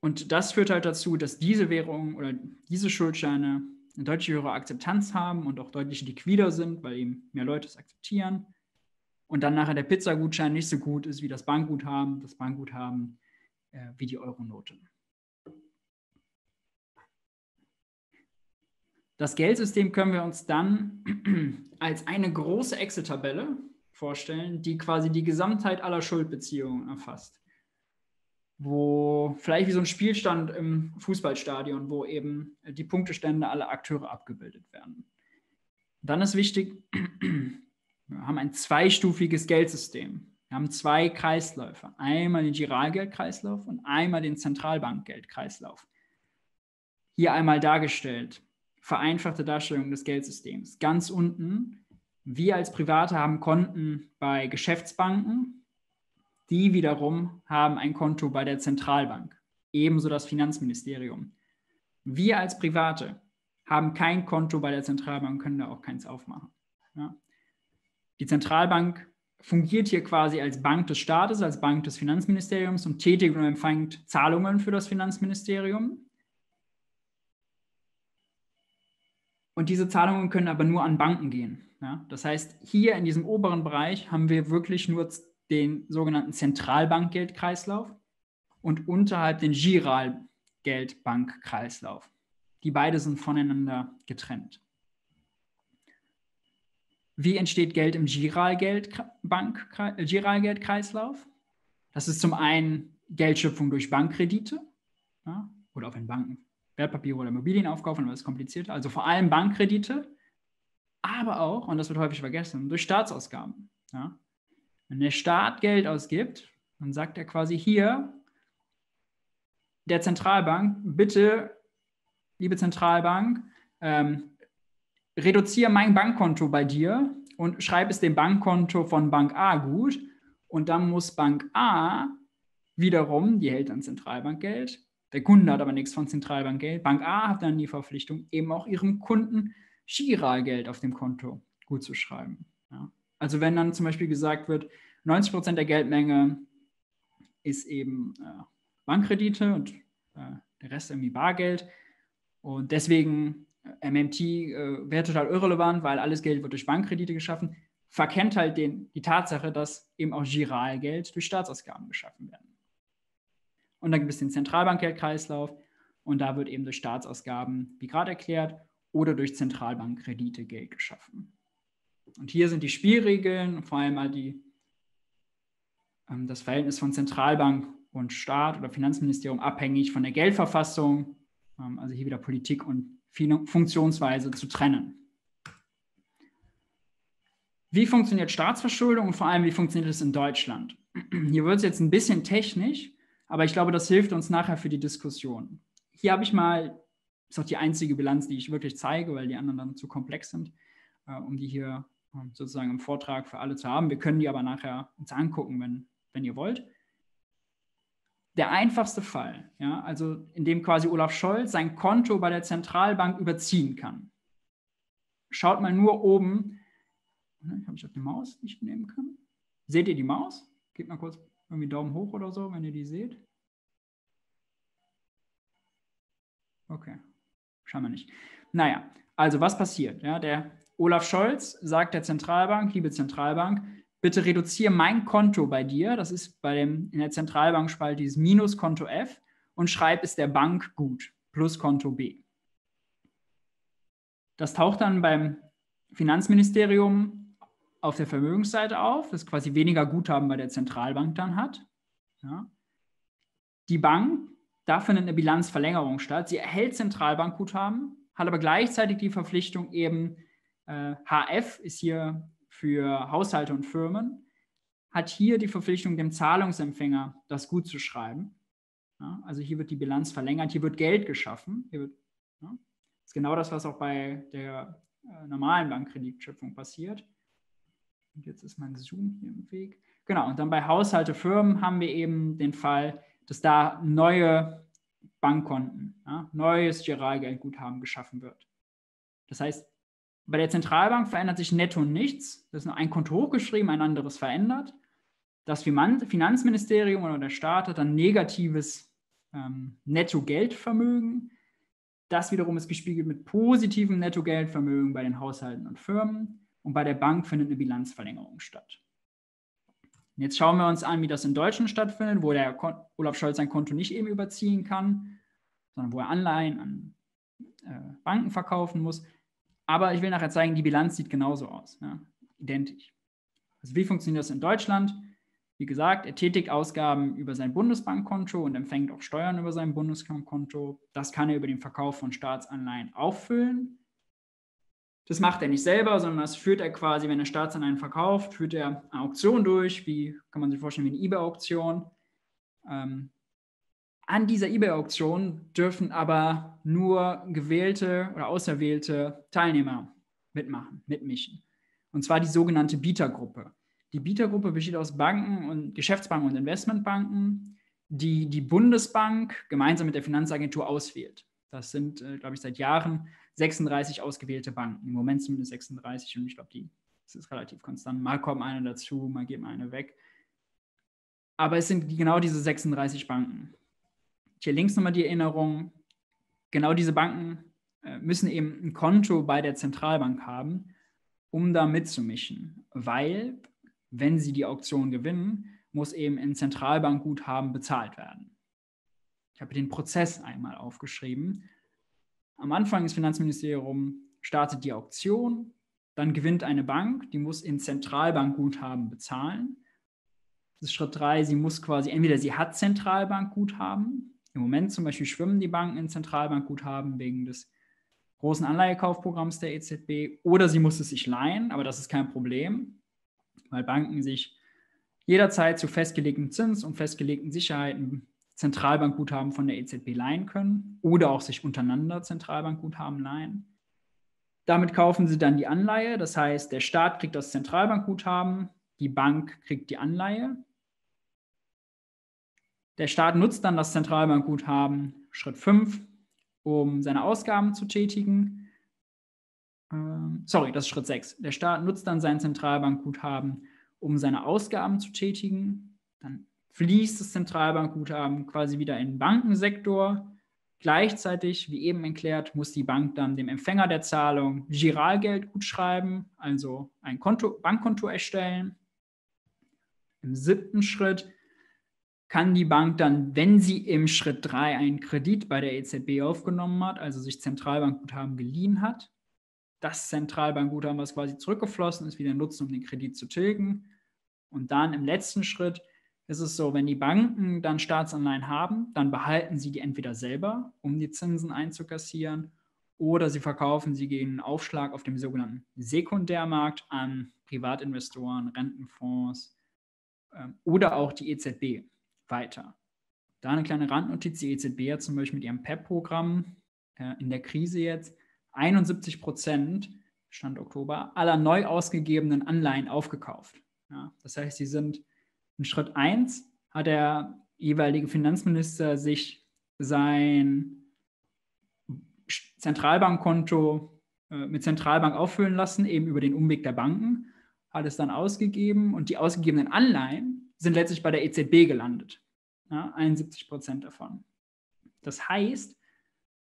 Und das führt halt dazu, dass diese Währungen oder diese Schuldscheine eine deutlich höhere Akzeptanz haben und auch deutlich liquider sind, weil eben mehr Leute es akzeptieren. Und dann nachher der Pizzagutschein nicht so gut ist wie das Bankguthaben, wie die Euronote. Das Geldsystem können wir uns dann als eine große Excel-Tabelle vorstellen, die quasi die Gesamtheit aller Schuldbeziehungen erfasst. Wo vielleicht wie so ein Spielstand im Fußballstadion, wo eben die Punktestände aller Akteure abgebildet werden. Dann ist wichtig, wir haben ein zweistufiges Geldsystem. Wir haben zwei Kreisläufe, einmal den Giralgeldkreislauf und einmal den Zentralbankgeldkreislauf. Hier einmal dargestellt, vereinfachte Darstellung des Geldsystems. Ganz unten, wir als Private haben Konten bei Geschäftsbanken, die wiederum haben ein Konto bei der Zentralbank, ebenso das Finanzministerium. Wir als Private haben kein Konto bei der Zentralbank, können da auch keins aufmachen. Ja. Die Zentralbank fungiert hier quasi als Bank des Staates, als Bank des Finanzministeriums und tätigt und empfängt Zahlungen für das Finanzministerium. Und diese Zahlungen können aber nur an Banken gehen. Ja. Das heißt, hier in diesem oberen Bereich haben wir wirklich nur den sogenannten Zentralbankgeldkreislauf und unterhalb den Giralgeldbankkreislauf. Die beide sind voneinander getrennt. Wie entsteht Geld im Giralgeldkreislauf? Das ist zum einen Geldschöpfung durch Bankkredite, ja, oder auch wenn Banken Wertpapiere oder Immobilien aufkaufen, aber das ist komplizierter. Also vor allem Bankkredite, aber auch, und das wird häufig vergessen, durch Staatsausgaben. Ja. Wenn der Staat Geld ausgibt, dann sagt er quasi hier der Zentralbank, bitte, liebe Zentralbank, reduziere mein Bankkonto bei dir und schreib es dem Bankkonto von Bank A gut. Und dann muss Bank A wiederum, die hält dann Zentralbankgeld, der Kunde hat aber nichts von Zentralbankgeld. Bank A hat dann die Verpflichtung, eben auch ihrem Kunden Giralgeld auf dem Konto gut zu schreiben. Ja. Also wenn dann zum Beispiel gesagt wird, 90% der Geldmenge ist eben Bankkredite und der Rest irgendwie Bargeld. Und deswegen MMT wäre total irrelevant, weil alles Geld wird durch Bankkredite geschaffen, verkennt halt die Tatsache, dass eben auch Giralgeld durch Staatsausgaben geschaffen werden. Und dann gibt es den Zentralbankgeldkreislauf und da wird eben durch Staatsausgaben, wie gerade erklärt, oder durch Zentralbankkredite Geld geschaffen. Und hier sind die Spielregeln, vor allem mal das Verhältnis von Zentralbank und Staat oder Finanzministerium abhängig von der Geldverfassung, also hier wieder Politik und Funktionsweise zu trennen. Wie funktioniert Staatsverschuldung und vor allem, wie funktioniert es in Deutschland? Hier wird es jetzt ein bisschen technisch, aber ich glaube, das hilft uns nachher für die Diskussion. Hier habe ich mal, ist auch die einzige Bilanz, die ich wirklich zeige, weil die anderen dann zu komplex sind, um die hier sozusagen im Vortrag für alle zu haben. Wir können die aber nachher uns angucken, wenn ihr wollt. Der einfachste Fall, ja, also in dem quasi Olaf Scholz sein Konto bei der Zentralbank überziehen kann. Schaut mal nur oben. Habe ich auf die Maus nicht nehmen können? Seht ihr die Maus? Gebt mal kurz irgendwie Daumen hoch oder so, wenn ihr die seht. Okay, schauen wir nicht. Naja, also was passiert? Ja, der Olaf Scholz sagt der Zentralbank, liebe Zentralbank, bitte reduziere mein Konto bei dir, das ist in der Zentralbankspalte dieses Minuskonto F und schreib es der Bank gut, plus Konto B. Das taucht dann beim Finanzministerium auf der Vermögensseite auf, das quasi weniger Guthaben bei der Zentralbank dann hat. Ja. Die Bank, da findet eine Bilanzverlängerung statt. Sie erhält Zentralbankguthaben, hat aber gleichzeitig die Verpflichtung eben, HF ist hier für Haushalte und Firmen, hat hier die Verpflichtung, dem Zahlungsempfänger das gut zu schreiben. Ja, also hier wird die Bilanz verlängert, hier wird Geld geschaffen. Hier wird, ja, das ist genau das, was auch bei der normalen Bankkreditschöpfung passiert. Und jetzt ist mein Zoom hier im Weg. Genau, und dann bei Haushalte, Firmen haben wir eben den Fall, dass da neue Bankkonten, ja, neues Giralgeldguthaben geschaffen wird. Das heißt, bei der Zentralbank verändert sich netto nichts. Das ist nur ein Konto hochgeschrieben, ein anderes verändert. Das Finanzministerium oder der Staat hat dann negatives Netto-Geldvermögen. Das wiederum ist gespiegelt mit positivem Netto-Geldvermögen bei den Haushalten und Firmen. Und bei der Bank findet eine Bilanzverlängerung statt. Und jetzt schauen wir uns an, wie das in Deutschland stattfindet, wo der Olaf Scholz sein Konto nicht eben überziehen kann, sondern wo er Anleihen an Banken verkaufen muss. Aber ich will nachher zeigen, die Bilanz sieht genauso aus, ja, identisch. Also wie funktioniert das in Deutschland? Wie gesagt, er tätigt Ausgaben über sein Bundesbankkonto und empfängt auch Steuern über sein Bundesbankkonto. Das kann er über den Verkauf von Staatsanleihen auffüllen. Das macht er nicht selber, sondern das führt er quasi, wenn er Staatsanleihen verkauft, führt er eine Auktion durch, wie kann man sich vorstellen, wie eine eBay-Auktion. An dieser eBay-Auktion dürfen aber nur gewählte oder auserwählte Teilnehmer mitmischen. Und zwar die sogenannte Bietergruppe. Die Bietergruppe besteht aus Banken und Geschäftsbanken und Investmentbanken, die die Bundesbank gemeinsam mit der Finanzagentur auswählt. Das sind, glaube ich, seit Jahren 36 ausgewählte Banken. Im Moment zumindest 36 und ich glaube, das ist relativ konstant. Mal kommt eine dazu, mal geht mal eine weg. Aber es sind genau diese 36 Banken. Hier links nochmal die Erinnerung, genau diese Banken müssen eben ein Konto bei der Zentralbank haben, um da mitzumischen. Weil, wenn sie die Auktion gewinnen, muss eben in Zentralbankguthaben bezahlt werden. Ich habe den Prozess einmal aufgeschrieben. Am Anfang des Finanzministeriums startet die Auktion, dann gewinnt eine Bank, die muss in Zentralbankguthaben bezahlen. Das ist Schritt 3, sie muss quasi, entweder sie hat Zentralbankguthaben, im Moment zum Beispiel schwimmen die Banken in Zentralbankguthaben wegen des großen Anleihekaufprogramms der EZB, oder sie muss es sich leihen, aber das ist kein Problem, weil Banken sich jederzeit zu festgelegtem Zins und festgelegten Sicherheiten Zentralbankguthaben von der EZB leihen können oder auch sich untereinander Zentralbankguthaben leihen. Damit kaufen sie dann die Anleihe, das heißt, der Staat kriegt das Zentralbankguthaben, die Bank kriegt die Anleihe. Der Staat nutzt dann das Zentralbankguthaben, Schritt 5, um seine Ausgaben zu tätigen. Das ist Schritt 6. Der Staat nutzt dann sein Zentralbankguthaben, um seine Ausgaben zu tätigen. Dann fließt das Zentralbankguthaben quasi wieder in den Bankensektor. Gleichzeitig, wie eben erklärt, muss die Bank dann dem Empfänger der Zahlung Giralgeld gutschreiben, also ein Bankkonto erstellen. Im 7. Schritt kann die Bank dann, wenn sie im Schritt 3 einen Kredit bei der EZB aufgenommen hat, also sich Zentralbankguthaben geliehen hat, das Zentralbankguthaben, was quasi zurückgeflossen ist, wieder nutzen, um den Kredit zu tilgen. Und dann im letzten Schritt ist es so, wenn die Banken dann Staatsanleihen haben, dann behalten sie die entweder selber, um die Zinsen einzukassieren, oder sie verkaufen sie gegen einen Aufschlag auf dem sogenannten Sekundärmarkt an Privatinvestoren, Rentenfonds oder auch die EZB weiter. Da eine kleine Randnotiz, die EZB hat zum Beispiel mit ihrem PEP-Programm in der Krise jetzt 71%, Stand Oktober, aller neu ausgegebenen Anleihen aufgekauft. Ja, das heißt, sie sind in Schritt 1 hat der jeweilige Finanzminister sich sein Zentralbankkonto mit Zentralbank auffüllen lassen, eben über den Umweg der Banken, hat es dann ausgegeben und die ausgegebenen Anleihen sind letztlich bei der EZB gelandet. Ja, 71% davon. Das heißt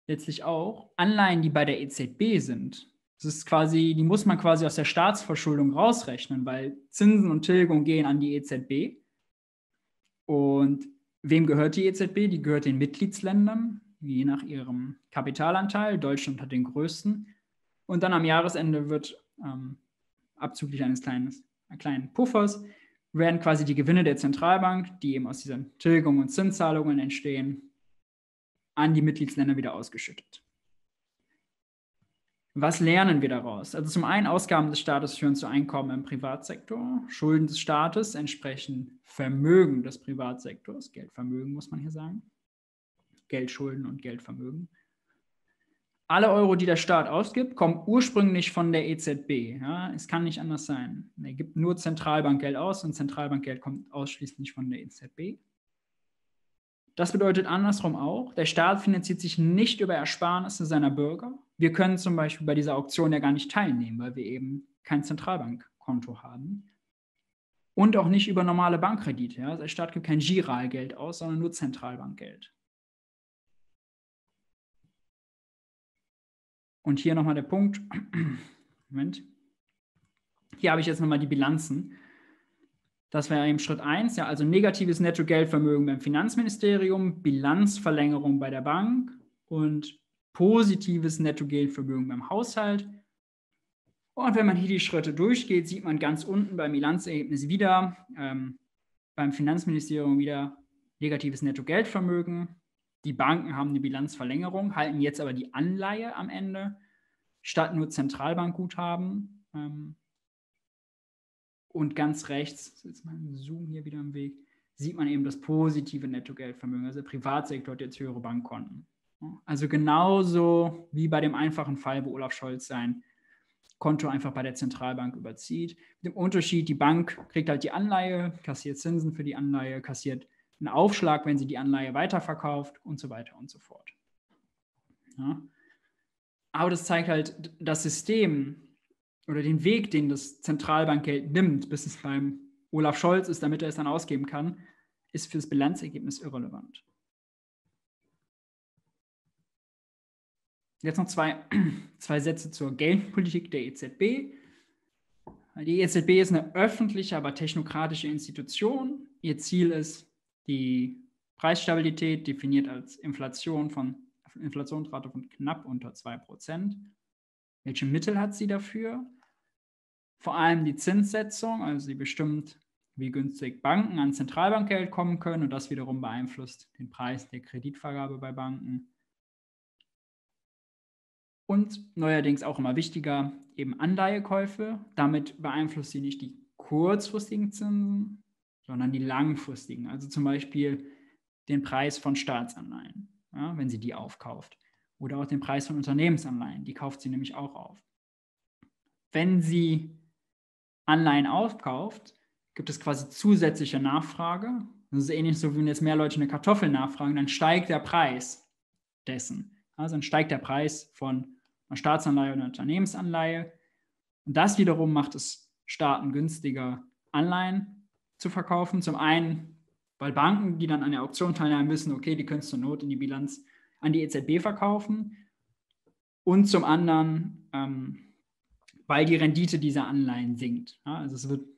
letztlich auch, Anleihen, die bei der EZB sind, das ist quasi, die muss man quasi aus der Staatsverschuldung rausrechnen, weil Zinsen und Tilgung gehen an die EZB. Und wem gehört die EZB? Die gehört den Mitgliedsländern, je nach ihrem Kapitalanteil. Deutschland hat den größten. Und dann am Jahresende wird abzüglich eines kleinen Puffers werden quasi die Gewinne der Zentralbank, die eben aus diesen Tilgungen und Zinszahlungen entstehen, an die Mitgliedsländer wieder ausgeschüttet. Was lernen wir daraus? Also zum einen, Ausgaben des Staates führen zu Einkommen im Privatsektor. Schulden des Staates entsprechen Vermögen des Privatsektors. Geldvermögen muss man hier sagen. Geldschulden und Geldvermögen. Alle Euro, die der Staat ausgibt, kommen ursprünglich von der EZB. Ja, es kann nicht anders sein. Er gibt nur Zentralbankgeld aus und Zentralbankgeld kommt ausschließlich von der EZB. Das bedeutet andersrum auch, der Staat finanziert sich nicht über Ersparnisse seiner Bürger. Wir können zum Beispiel bei dieser Auktion ja gar nicht teilnehmen, weil wir eben kein Zentralbankkonto haben. Und auch nicht über normale Bankkredite. Ja. Der Staat gibt kein Giralgeld aus, sondern nur Zentralbankgeld. Und hier nochmal der Punkt. Moment. Hier habe ich jetzt nochmal die Bilanzen. Das wäre eben Schritt 1, ja, also negatives Netto-Geldvermögen beim Finanzministerium, Bilanzverlängerung bei der Bank und positives Netto-Geldvermögen beim Haushalt. Und wenn man hier die Schritte durchgeht, sieht man ganz unten beim Bilanzergebnis wieder, beim Finanzministerium wieder negatives Netto-Geldvermögen. Die Banken haben eine Bilanzverlängerung, halten jetzt aber die Anleihe am Ende, statt nur Zentralbankguthaben. Und ganz rechts, jetzt mal ein Zoom hier wieder im Weg, sieht man eben das positive Nettogeldvermögen. Also der Privatsektor hat jetzt höhere Bankkonten. Also genauso wie bei dem einfachen Fall, wo Olaf Scholz sein Konto einfach bei der Zentralbank überzieht. Mit dem Unterschied, die Bank kriegt halt die Anleihe, kassiert Zinsen für die Anleihe, kassiert einen Aufschlag, wenn sie die Anleihe weiterverkauft und so weiter und so fort. Ja. Aber das zeigt halt, das System oder den Weg, den das Zentralbankgeld nimmt, bis es beim Olaf Scholz ist, damit er es dann ausgeben kann, ist für das Bilanzergebnis irrelevant. Jetzt noch zwei Sätze zur Geldpolitik der EZB. Die EZB ist eine öffentliche, aber technokratische Institution. Ihr Ziel ist die Preisstabilität, definiert als Inflationsrate von knapp unter 2%. Welche Mittel hat sie dafür? Vor allem die Zinssetzung, also sie bestimmt wie günstig Banken an Zentralbankgeld kommen können und das wiederum beeinflusst den Preis der Kreditvergabe bei Banken. Und neuerdings auch immer wichtiger, eben Anleihekäufe. Damit beeinflusst sie nicht die kurzfristigen Zinsen, sondern die langfristigen. Also zum Beispiel den Preis von Staatsanleihen, ja, wenn sie die aufkauft. Oder auch den Preis von Unternehmensanleihen, die kauft sie nämlich auch auf. Wenn sie Anleihen aufkauft, gibt es quasi zusätzliche Nachfrage. Das ist ähnlich so, wie wenn jetzt mehr Leute eine Kartoffel nachfragen, dann steigt der Preis dessen. Also dann steigt der Preis von einer Staatsanleihe oder einer Unternehmensanleihe. Und das wiederum macht es Staaten günstiger, Anleihen zu verkaufen. Zum einen, weil Banken, die dann an der Auktion teilnehmen, wissen, okay, die können es zur Not in die Bilanz an die EZB verkaufen. Und zum anderen, weil die Rendite dieser Anleihen sinkt. Ja, also es wird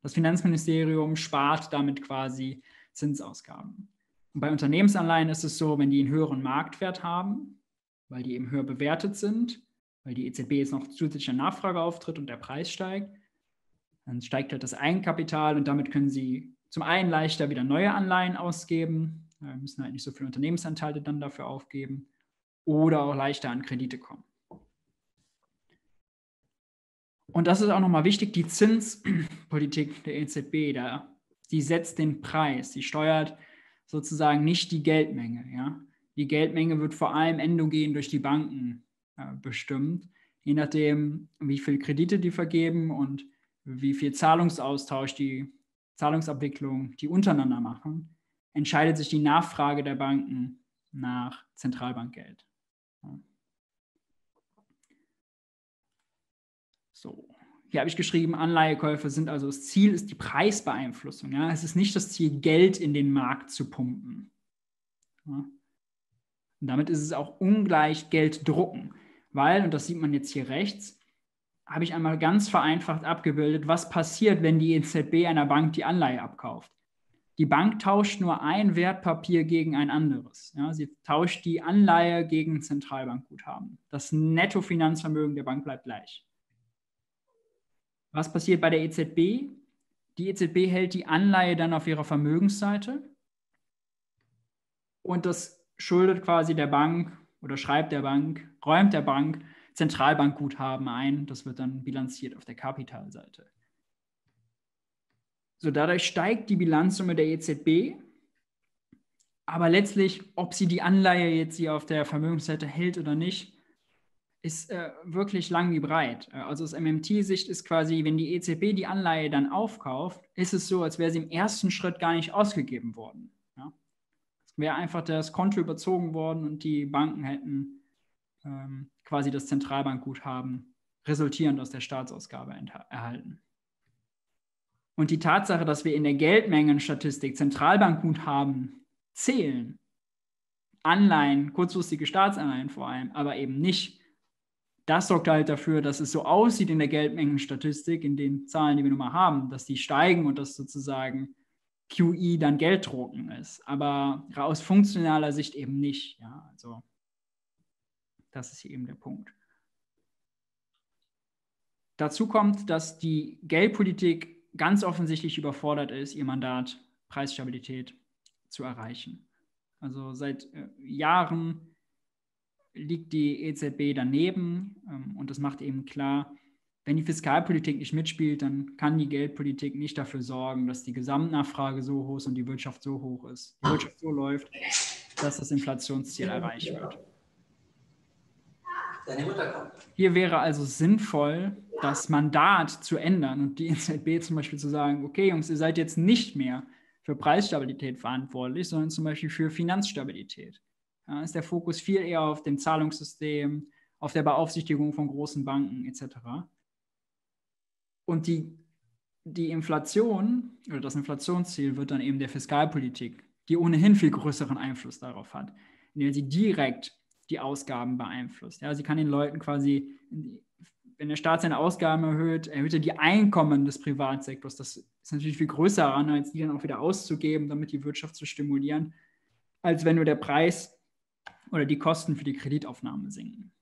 das Finanzministerium spart damit quasi Zinsausgaben. Und bei Unternehmensanleihen ist es so, wenn die einen höheren Marktwert haben, weil die eben höher bewertet sind, weil die EZB jetzt noch zusätzliche Nachfrage auftritt und der Preis steigt, dann steigt halt das Eigenkapital und damit können sie zum einen leichter wieder neue Anleihen ausgeben, müssen halt nicht so viele Unternehmensanteile dann dafür aufgeben oder auch leichter an Kredite kommen. Und das ist auch nochmal wichtig, die Zinspolitik der EZB, die setzt den Preis, die steuert sozusagen nicht die Geldmenge. Ja? Die Geldmenge wird vor allem endogen durch die Banken bestimmt, je nachdem, wie viel Kredite die vergeben und wie viel Zahlungsaustausch die Zahlungsabwicklung die untereinander machen, entscheidet sich die Nachfrage der Banken nach Zentralbankgeld. Ja. So, hier habe ich geschrieben, Anleihekäufe sind also das Ziel, ist die Preisbeeinflussung. Ja? Es ist nicht das Ziel, Geld in den Markt zu pumpen. Ja? Und damit ist es auch ungleich Geld drucken, weil, und das sieht man jetzt hier rechts, habe ich einmal ganz vereinfacht abgebildet, was passiert, wenn die EZB einer Bank die Anleihe abkauft. Die Bank tauscht nur ein Wertpapier gegen ein anderes. Ja? Sie tauscht die Anleihe gegen Zentralbankguthaben. Das Nettofinanzvermögen der Bank bleibt gleich. Was passiert bei der EZB? Die EZB hält die Anleihe dann auf ihrer Vermögensseite und das schuldet quasi der Bank oder schreibt der Bank, räumt der Bank Zentralbankguthaben ein. Das wird dann bilanziert auf der Kapitalseite. So, dadurch steigt die Bilanzsumme der EZB, aber letztlich, ob sie die Anleihe jetzt hier auf der Vermögensseite hält oder nicht, ist wirklich lang wie breit. Also aus MMT-Sicht ist quasi, wenn die EZB die Anleihe dann aufkauft, ist es so, als wäre sie im ersten Schritt gar nicht ausgegeben worden. Ja? Es wäre einfach das Konto überzogen worden und die Banken hätten quasi das Zentralbankguthaben resultierend aus der Staatsausgabe erhalten. Und die Tatsache, dass wir in der Geldmengenstatistik Zentralbankguthaben zählen, Anleihen, kurzfristige Staatsanleihen vor allem, aber eben nicht, das sorgt halt dafür, dass es so aussieht in der Geldmengenstatistik, in den Zahlen, die wir nun mal haben, dass die steigen und dass sozusagen QE dann Gelddrucken ist. Aber aus funktionaler Sicht eben nicht. Ja, also das ist hier eben der Punkt. Dazu kommt, dass die Geldpolitik ganz offensichtlich überfordert ist, ihr Mandat Preisstabilität zu erreichen. Also seit Jahren liegt die EZB daneben und das macht eben klar, wenn die Fiskalpolitik nicht mitspielt, dann kann die Geldpolitik nicht dafür sorgen, dass die Gesamtnachfrage so hoch ist und die Wirtschaft so hoch ist, die Wirtschaft so läuft, dass das Inflationsziel erreicht wird. Hier wäre also sinnvoll, das Mandat zu ändern und die EZB zum Beispiel zu sagen, okay Jungs, ihr seid jetzt nicht mehr für Preisstabilität verantwortlich, sondern zum Beispiel für Finanzstabilität. Ja, ist der Fokus viel eher auf dem Zahlungssystem, auf der Beaufsichtigung von großen Banken etc. Und die Inflation oder das Inflationsziel wird dann eben der Fiskalpolitik, die ohnehin viel größeren Einfluss darauf hat, indem sie direkt die Ausgaben beeinflusst. Ja, sie kann den Leuten quasi, wenn der Staat seine Ausgaben erhöht, erhöht er die Einkommen des Privatsektors. Das ist natürlich viel größer daran, als die dann auch wieder auszugeben, damit die Wirtschaft zu stimulieren, als wenn nur der Preis oder die Kosten für die Kreditaufnahme sinken.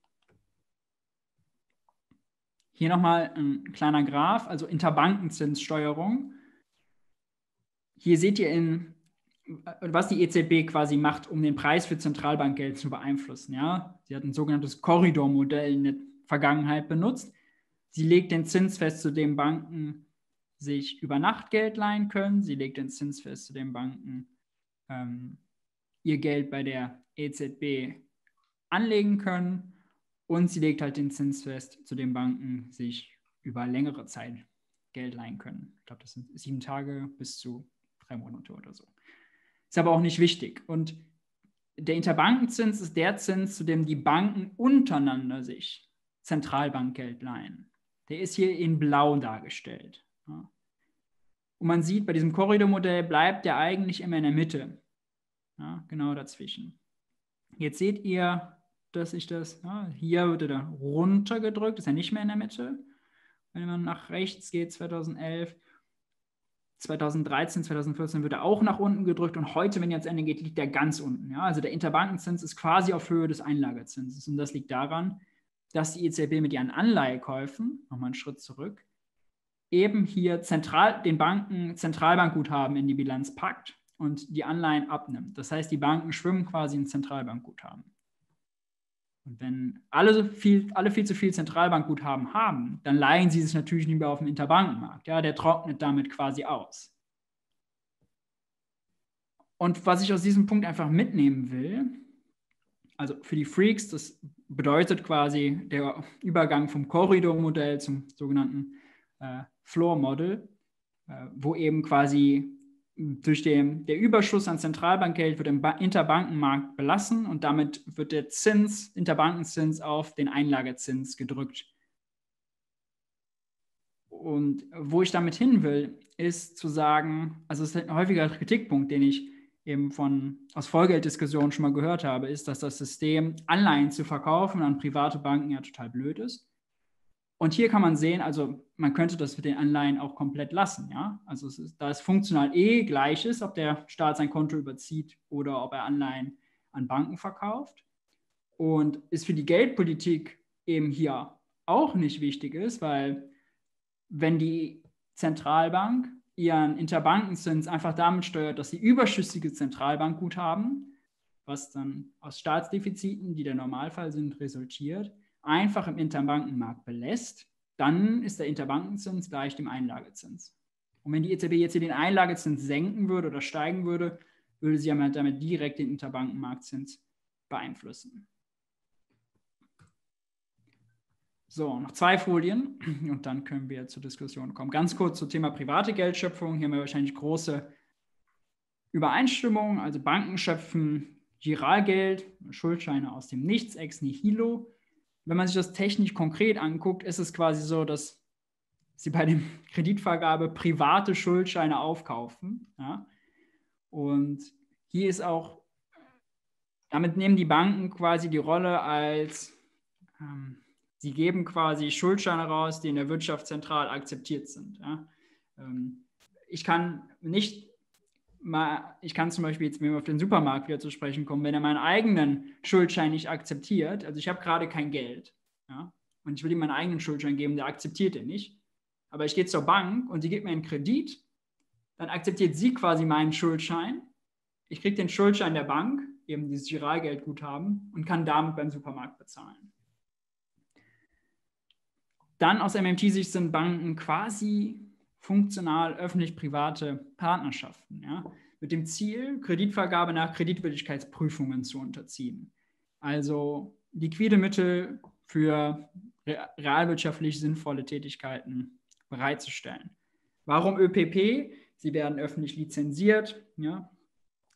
Hier nochmal ein kleiner Graph, also Interbankenzinssteuerung. Hier seht ihr, was die EZB quasi macht, um den Preis für Zentralbankgeld zu beeinflussen. Ja? Sie hat ein sogenanntes Korridormodell in der Vergangenheit benutzt. Sie legt den Zins fest, zu dem Banken sich über Nacht Geld leihen können. Sie legt den Zins fest, zu dem Banken ihr Geld bei der EZB anlegen können. Und sie legt halt den Zins fest, zu dem Banken sich über längere Zeit Geld leihen können. Ich glaube, das sind 7 Tage bis zu 3 Monate oder so. Ist aber auch nicht wichtig. Und der Interbankenzins ist der Zins, zu dem die Banken untereinander sich Zentralbankgeld leihen. Der ist hier in blau dargestellt. Und man sieht, bei diesem Korridormodell bleibt der eigentlich immer in der Mitte. Ja, genau dazwischen. Jetzt seht ihr, dass ich das, ja, hier wird er dann runtergedrückt, ist ja nicht mehr in der Mitte. Wenn man nach rechts geht, 2011, 2013, 2014 wird er auch nach unten gedrückt und heute, wenn ihr ans Ende geht, liegt er ganz unten. Ja? Also der Interbankenzins ist quasi auf Höhe des Einlagezinses und das liegt daran, dass die EZB mit ihren Anleihekäufen, nochmal einen Schritt zurück, eben hier den Banken Zentralbankguthaben in die Bilanz packt und die Anleihen abnimmt. Das heißt, die Banken schwimmen quasi in Zentralbankguthaben. Und wenn alle viel zu viel Zentralbankguthaben haben, dann leihen sie es natürlich nicht mehr auf dem Interbankenmarkt. Ja, der trocknet damit quasi aus. Und was ich aus diesem Punkt einfach mitnehmen will, also für die Freaks, das bedeutet quasi der Übergang vom Korridormodell zum sogenannten Floor-Model, wo eben quasi durch der Überschuss an Zentralbankgeld wird im Interbankenmarkt belassen und damit wird der Interbankenzins auf den Einlagezins gedrückt. Und wo ich damit hin will, ist zu sagen, also es ist ein häufiger Kritikpunkt, den ich eben aus Vollgelddiskussionen schon mal gehört habe, ist, dass das System, Anleihen zu verkaufen an private Banken, ja total blöd ist. Und hier kann man sehen, also man könnte das mit den Anleihen auch komplett lassen. Ja? Also da es funktional gleich ist, ob der Staat sein Konto überzieht oder ob er Anleihen an Banken verkauft. Und ist für die Geldpolitik eben hier auch nicht wichtig ist, weil wenn die Zentralbank ihren Interbankenzins einfach damit steuert, dass sie überschüssige Zentralbankguthaben, was dann aus Staatsdefiziten, die der Normalfall sind, resultiert, einfach im Interbankenmarkt belässt, dann ist der Interbankenzins gleich dem Einlagezins. Und wenn die EZB jetzt hier den Einlagezins senken würde oder steigen würde, würde sie damit direkt den Interbankenmarktzins beeinflussen. So, noch 2 Folien und dann können wir zur Diskussion kommen. Ganz kurz zum Thema private Geldschöpfung. Hier haben wir wahrscheinlich große Übereinstimmungen. Also Banken schöpfen Giralgeld, Schuldscheine aus dem Nichts, ex nihilo. Wenn man sich das technisch konkret anguckt, ist es quasi so, dass sie bei der Kreditvergabe private Schuldscheine aufkaufen. Ja? Und hier ist auch, damit nehmen die Banken quasi die Rolle als, sie geben quasi Schuldscheine raus, die in der Wirtschaft zentral akzeptiert sind. Ja? Ich kann zum Beispiel jetzt auf den Supermarkt wieder zu sprechen kommen, wenn er meinen eigenen Schuldschein nicht akzeptiert, also ich habe gerade kein Geld, ja, und ich will ihm meinen eigenen Schuldschein geben, der akzeptiert den nicht, aber ich gehe zur Bank und sie gibt mir einen Kredit, dann akzeptiert sie quasi meinen Schuldschein, ich kriege den Schuldschein der Bank, eben dieses Giralgeldguthaben und kann damit beim Supermarkt bezahlen. Dann aus MMT-Sicht sind Banken quasi funktional öffentlich-private Partnerschaften, ja, mit dem Ziel, Kreditvergabe nach Kreditwürdigkeitsprüfungen zu unterziehen. Also liquide Mittel für realwirtschaftlich sinnvolle Tätigkeiten bereitzustellen. Warum ÖPP? Sie werden öffentlich lizenziert, ja,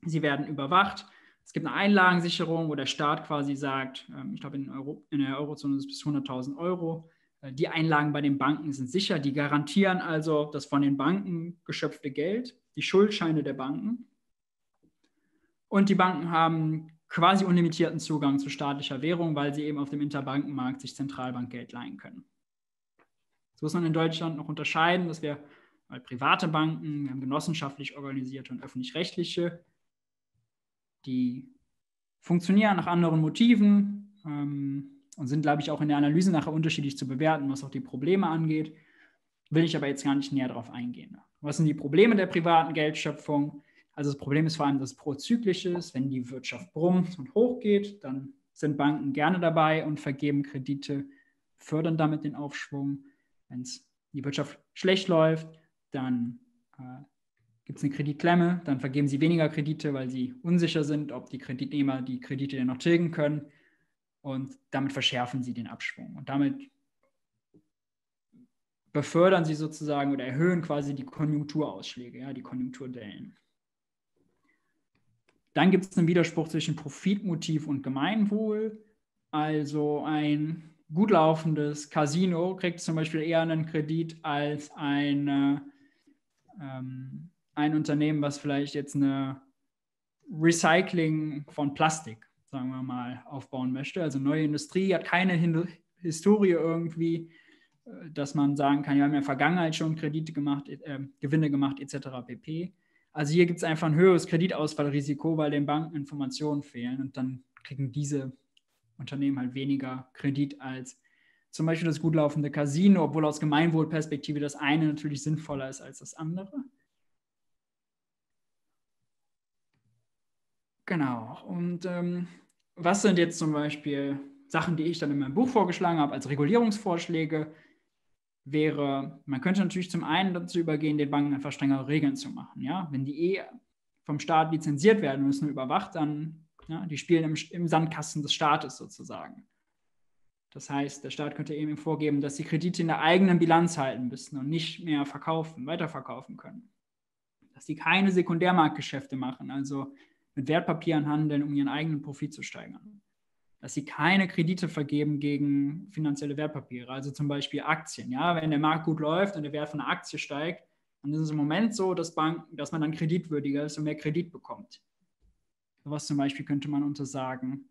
sie werden überwacht. Es gibt eine Einlagensicherung, wo der Staat quasi sagt, ich glaube in der Eurozone ist es bis 100.000 Euro, die Einlagen bei den Banken sind sicher, die garantieren also das von den Banken geschöpfte Geld, die Schuldscheine der Banken. Und die Banken haben quasi unlimitierten Zugang zu staatlicher Währung, weil sie eben auf dem Interbankenmarkt sich Zentralbankgeld leihen können. Das muss man in Deutschland noch unterscheiden, dass wir private Banken, wir haben genossenschaftlich organisierte und öffentlich-rechtliche, die funktionieren nach anderen Motiven, und sind, glaube ich, auch in der Analyse nachher unterschiedlich zu bewerten, was auch die Probleme angeht. Will ich aber jetzt gar nicht näher darauf eingehen. Was sind die Probleme der privaten Geldschöpfung? Also das Problem ist vor allem, dass es prozyklisch ist. Wenn die Wirtschaft brummt und hochgeht, dann sind Banken gerne dabei und vergeben Kredite, fördern damit den Aufschwung. Wenn es die Wirtschaft schlecht läuft, dann gibt es eine Kreditklemme, dann vergeben sie weniger Kredite, weil sie unsicher sind, ob die Kreditnehmer die Kredite denn noch tilgen können, und damit verschärfen sie den Abschwung und damit befördern sie sozusagen oder erhöhen quasi die Konjunkturausschläge, ja, die Konjunkturdellen. Dann gibt es einen Widerspruch zwischen Profitmotiv und Gemeinwohl. Also ein gut laufendes Casino kriegt zum Beispiel eher einen Kredit als ein Unternehmen, was vielleicht jetzt eine Recycling von Plastik, sagen wir mal, aufbauen möchte. Also neue Industrie hat keine Historie irgendwie, dass man sagen kann, wir haben in der Vergangenheit schon Kredite gemacht, Gewinne gemacht etc. pp. Also hier gibt es einfach ein höheres Kreditausfallrisiko, weil den Banken Informationen fehlen, und dann kriegen diese Unternehmen halt weniger Kredit als zum Beispiel das gut laufende Casino, obwohl aus Gemeinwohlperspektive das eine natürlich sinnvoller ist als das andere. Genau, und was sind jetzt zum Beispiel Sachen, die ich dann in meinem Buch vorgeschlagen habe als Regulierungsvorschläge? Wäre, man könnte natürlich zum einen dazu übergehen, den Banken einfach strengere Regeln zu machen. Ja? Wenn die vom Staat lizenziert werden müssen, überwacht, dann ja, die spielen im Sandkasten des Staates sozusagen. Das heißt, der Staat könnte eben vorgeben, dass sie Kredite in der eigenen Bilanz halten müssen und nicht mehr weiterverkaufen können. Dass sie keine Sekundärmarktgeschäfte machen, also mit Wertpapieren handeln, um ihren eigenen Profit zu steigern. Dass sie keine Kredite vergeben gegen finanzielle Wertpapiere, also zum Beispiel Aktien. Ja, wenn der Markt gut läuft und der Wert von einer Aktie steigt, dann ist es im Moment so, dass man dann kreditwürdiger ist und mehr Kredit bekommt. Sowas zum Beispiel könnte man untersagen.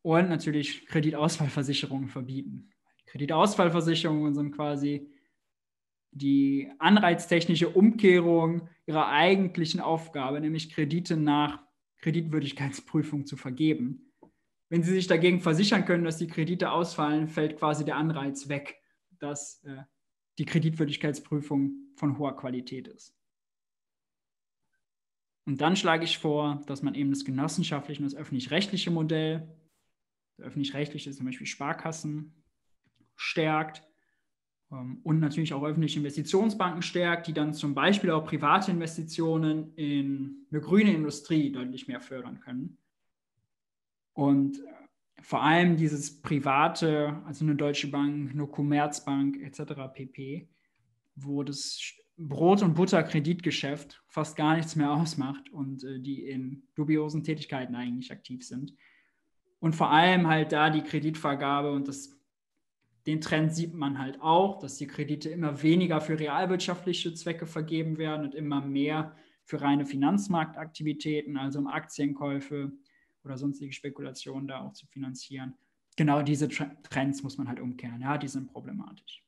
Und natürlich Kreditausfallversicherungen verbieten. Kreditausfallversicherungen sind quasi die anreiztechnische Umkehrung ihrer eigentlichen Aufgabe, nämlich Kredite nach Kreditwürdigkeitsprüfung zu vergeben. Wenn sie sich dagegen versichern können, dass die Kredite ausfallen, fällt quasi der Anreiz weg, dass die Kreditwürdigkeitsprüfung von hoher Qualität ist. Und dann schlage ich vor, dass man eben das genossenschaftliche und das öffentlich-rechtliche Modell, das öffentlich-rechtliche ist zum Beispiel Sparkassen, stärkt und natürlich auch öffentliche Investitionsbanken stärkt, die dann zum Beispiel auch private Investitionen in eine grüne Industrie deutlich mehr fördern können. Und vor allem dieses Private, also eine Deutsche Bank, eine Commerzbank etc. pp., wo das Brot- und Butter-Kreditgeschäft fast gar nichts mehr ausmacht und die in dubiosen Tätigkeiten eigentlich aktiv sind. Und vor allem halt da die Kreditvergabe, und den Trend sieht man halt auch, dass die Kredite immer weniger für realwirtschaftliche Zwecke vergeben werden und immer mehr für reine Finanzmarktaktivitäten, also um Aktienkäufe oder sonstige Spekulationen da auch zu finanzieren. Genau diese Trends muss man halt umkehren. Ja, die sind problematisch.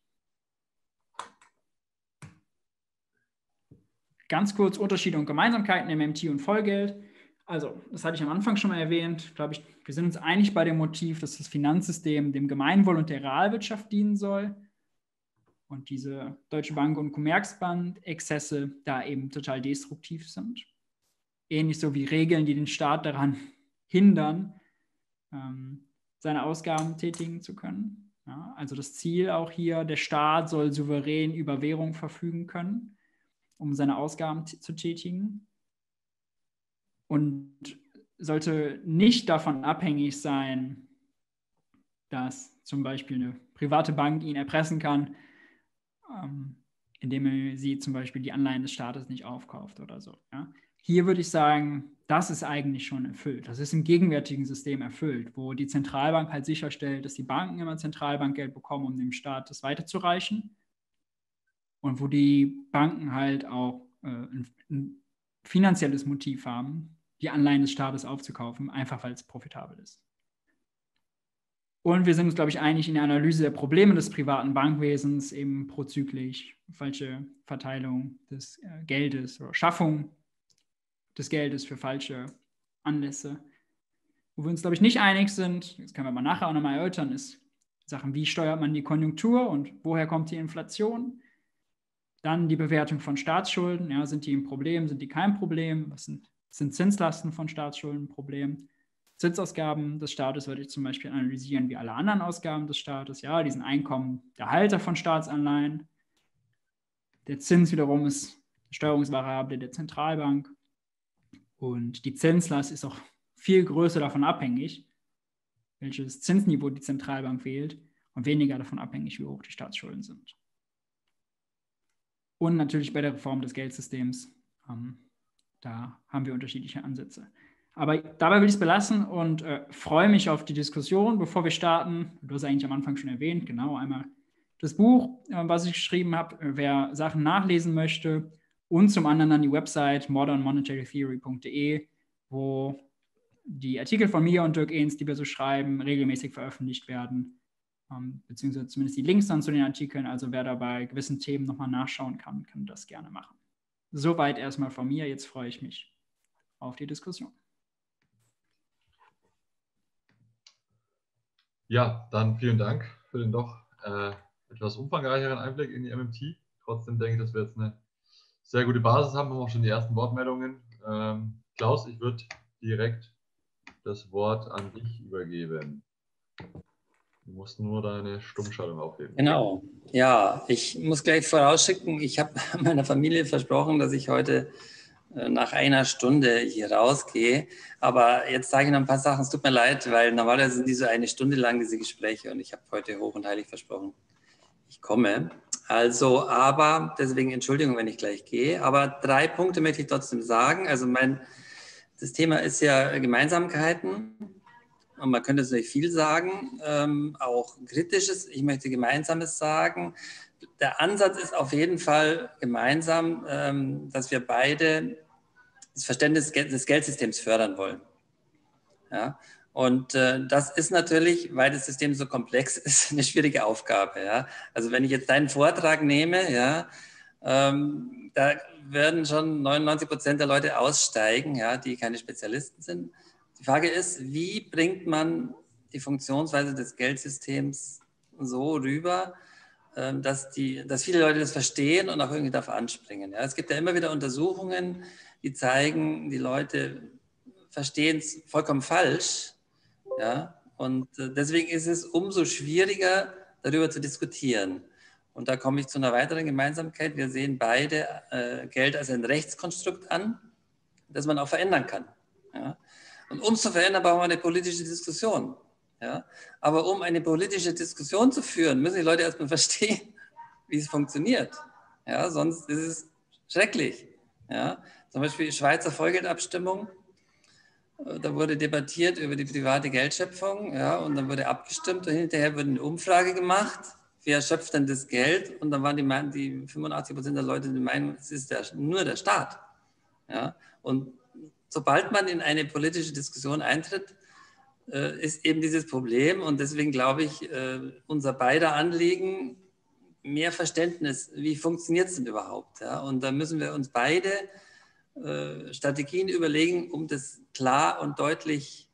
Ganz kurz Unterschiede und Gemeinsamkeiten im MMT und Vollgeld. Also, das hatte ich am Anfang schon mal erwähnt. Glaube ich, wir sind uns einig bei dem Motiv, dass das Finanzsystem dem Gemeinwohl und der Realwirtschaft dienen soll. Und diese Deutsche Bank und Commerzbank-Exzesse da eben total destruktiv sind. Ähnlich so wie Regeln, die den Staat daran hindern, seine Ausgaben tätigen zu können. Ja, also das Ziel auch hier, der Staat soll souverän über Währung verfügen können, um seine Ausgaben zu tätigen, und sollte nicht davon abhängig sein, dass zum Beispiel eine private Bank ihn erpressen kann, indem sie zum Beispiel die Anleihen des Staates nicht aufkauft oder so. Ja. Hier würde ich sagen, das ist eigentlich schon erfüllt. Das ist im gegenwärtigen System erfüllt, wo die Zentralbank halt sicherstellt, dass die Banken immer Zentralbankgeld bekommen, um dem Staat das weiterzureichen. Und wo die Banken halt auch ein finanzielles Motiv haben, die Anleihen des Staates aufzukaufen, einfach weil es profitabel ist. Und wir sind uns, glaube ich, einig in der Analyse der Probleme des privaten Bankwesens, eben prozyklisch, falsche Verteilung des Geldes oder Schaffung des Geldes für falsche Anlässe. Wo wir uns, glaube ich, nicht einig sind, das können wir aber nachher auch nochmal erörtern, ist Sachen, wie steuert man die Konjunktur und woher kommt die Inflation? Dann die Bewertung von Staatsschulden, ja, sind die ein Problem, sind die kein Problem? Was sind Zinslasten von Staatsschulden ein Problem? Zinsausgaben des Staates würde ich zum Beispiel analysieren wie alle anderen Ausgaben des Staates. Ja, diesen Einkommen der Halter von Staatsanleihen. Der Zins wiederum ist eine Steuerungsvariable der Zentralbank. Und die Zinslast ist auch viel größer davon abhängig, welches Zinsniveau die Zentralbank wählt und weniger davon abhängig, wie hoch die Staatsschulden sind. Und natürlich bei der Reform des Geldsystems, da haben wir unterschiedliche Ansätze. Aber dabei will ich es belassen und freue mich auf die Diskussion. Bevor wir starten, du hast eigentlich am Anfang schon erwähnt, genau, einmal das Buch, was ich geschrieben habe, wer Sachen nachlesen möchte, und zum anderen dann die Website modernmonetarytheory.de, wo die Artikel von mir und Dirk Ehns, die wir so schreiben, regelmäßig veröffentlicht werden, beziehungsweise zumindest die Links dann zu den Artikeln. Also wer da bei gewissen Themen nochmal nachschauen kann, kann das gerne machen. Soweit erstmal von mir. Jetzt freue ich mich auf die Diskussion. Ja, dann vielen Dank für den doch etwas umfangreicheren Einblick in die MMT. Trotzdem denke ich, dass wir jetzt eine sehr gute Basis haben. Wir haben auch schon die ersten Wortmeldungen. Klaus, ich würde direkt das Wort an dich übergeben. Du musst nur deine Stummschaltung aufheben. Genau. Ja, ich muss gleich vorausschicken, ich habe meiner Familie versprochen, dass ich heute nach einer Stunde hier rausgehe. Aber jetzt sage ich noch ein paar Sachen. Es tut mir leid, weil normalerweise sind diese eine Stunde lang diese Gespräche und ich habe heute hoch und heilig versprochen, ich komme. Also, aber, deswegen Entschuldigung, wenn ich gleich gehe. Aber 3 Punkte möchte ich trotzdem sagen. Also das Thema ist ja Gemeinsamkeiten. Und man könnte natürlich viel sagen, auch Kritisches. Ich möchte Gemeinsames sagen. Der Ansatz ist auf jeden Fall gemeinsam, dass wir beide das Verständnis des Geldsystems fördern wollen. Ja? Und das ist natürlich, weil das System so komplex ist, eine schwierige Aufgabe. Ja? Also wenn ich jetzt deinen Vortrag nehme, ja, da werden schon 99% der Leute aussteigen, ja, die keine Spezialisten sind. Die Frage ist, wie bringt man die Funktionsweise des Geldsystems so rüber, dass viele Leute das verstehen und auch irgendwie darauf anspringen. Ja, es gibt ja immer wieder Untersuchungen, die zeigen, die Leute verstehen es vollkommen falsch. Ja, und deswegen ist es umso schwieriger, darüber zu diskutieren. Und da komme ich zu einer weiteren Gemeinsamkeit. Wir sehen beide Geld als ein Rechtskonstrukt an, das man auch verändern kann. Ja. Und um es zu verändern, brauchen wir eine politische Diskussion. Ja? Aber um eine politische Diskussion zu führen, müssen die Leute erstmal verstehen, wie es funktioniert. Ja? Sonst ist es schrecklich. Ja? Zum Beispiel die Schweizer Vollgeldabstimmung. Da wurde debattiert über die private Geldschöpfung, ja? Und dann wurde abgestimmt und hinterher wurde eine Umfrage gemacht, wer schöpft denn das Geld? Und dann waren die 85% der Leute der Meinung, es ist nur der Staat. Ja? Und sobald man in eine politische Diskussion eintritt, ist eben dieses Problem. Und deswegen glaube ich, unser beider Anliegen, mehr Verständnis, wie funktioniert es denn überhaupt? Ja? Und da müssen wir uns beide Strategien überlegen, um das klar und deutlich,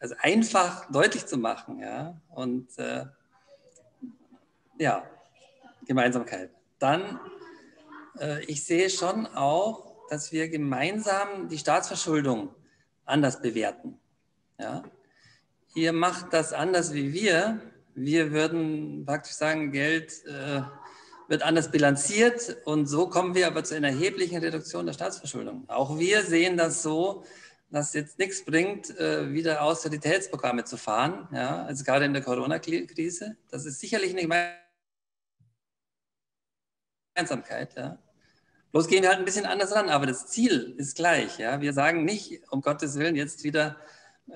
also einfach deutlich zu machen. Ja? Und ja, Gemeinsamkeit. Dann, ich sehe schon auch, dass wir gemeinsam die Staatsverschuldung anders bewerten. Ja? Ihr macht das anders wie wir. Wir würden praktisch sagen, Geld wird anders bilanziert und so kommen wir aber zu einer erheblichen Reduktion der Staatsverschuldung. Auch wir sehen das so, dass es jetzt nichts bringt, wieder Austeritätsprogramme zu fahren, ja? Also gerade in der Corona-Krise. Das ist sicherlich eine Gemeinsamkeit, ja? Bloß gehen wir halt ein bisschen anders ran, aber das Ziel ist gleich. Ja? Wir sagen nicht, um Gottes Willen, jetzt wieder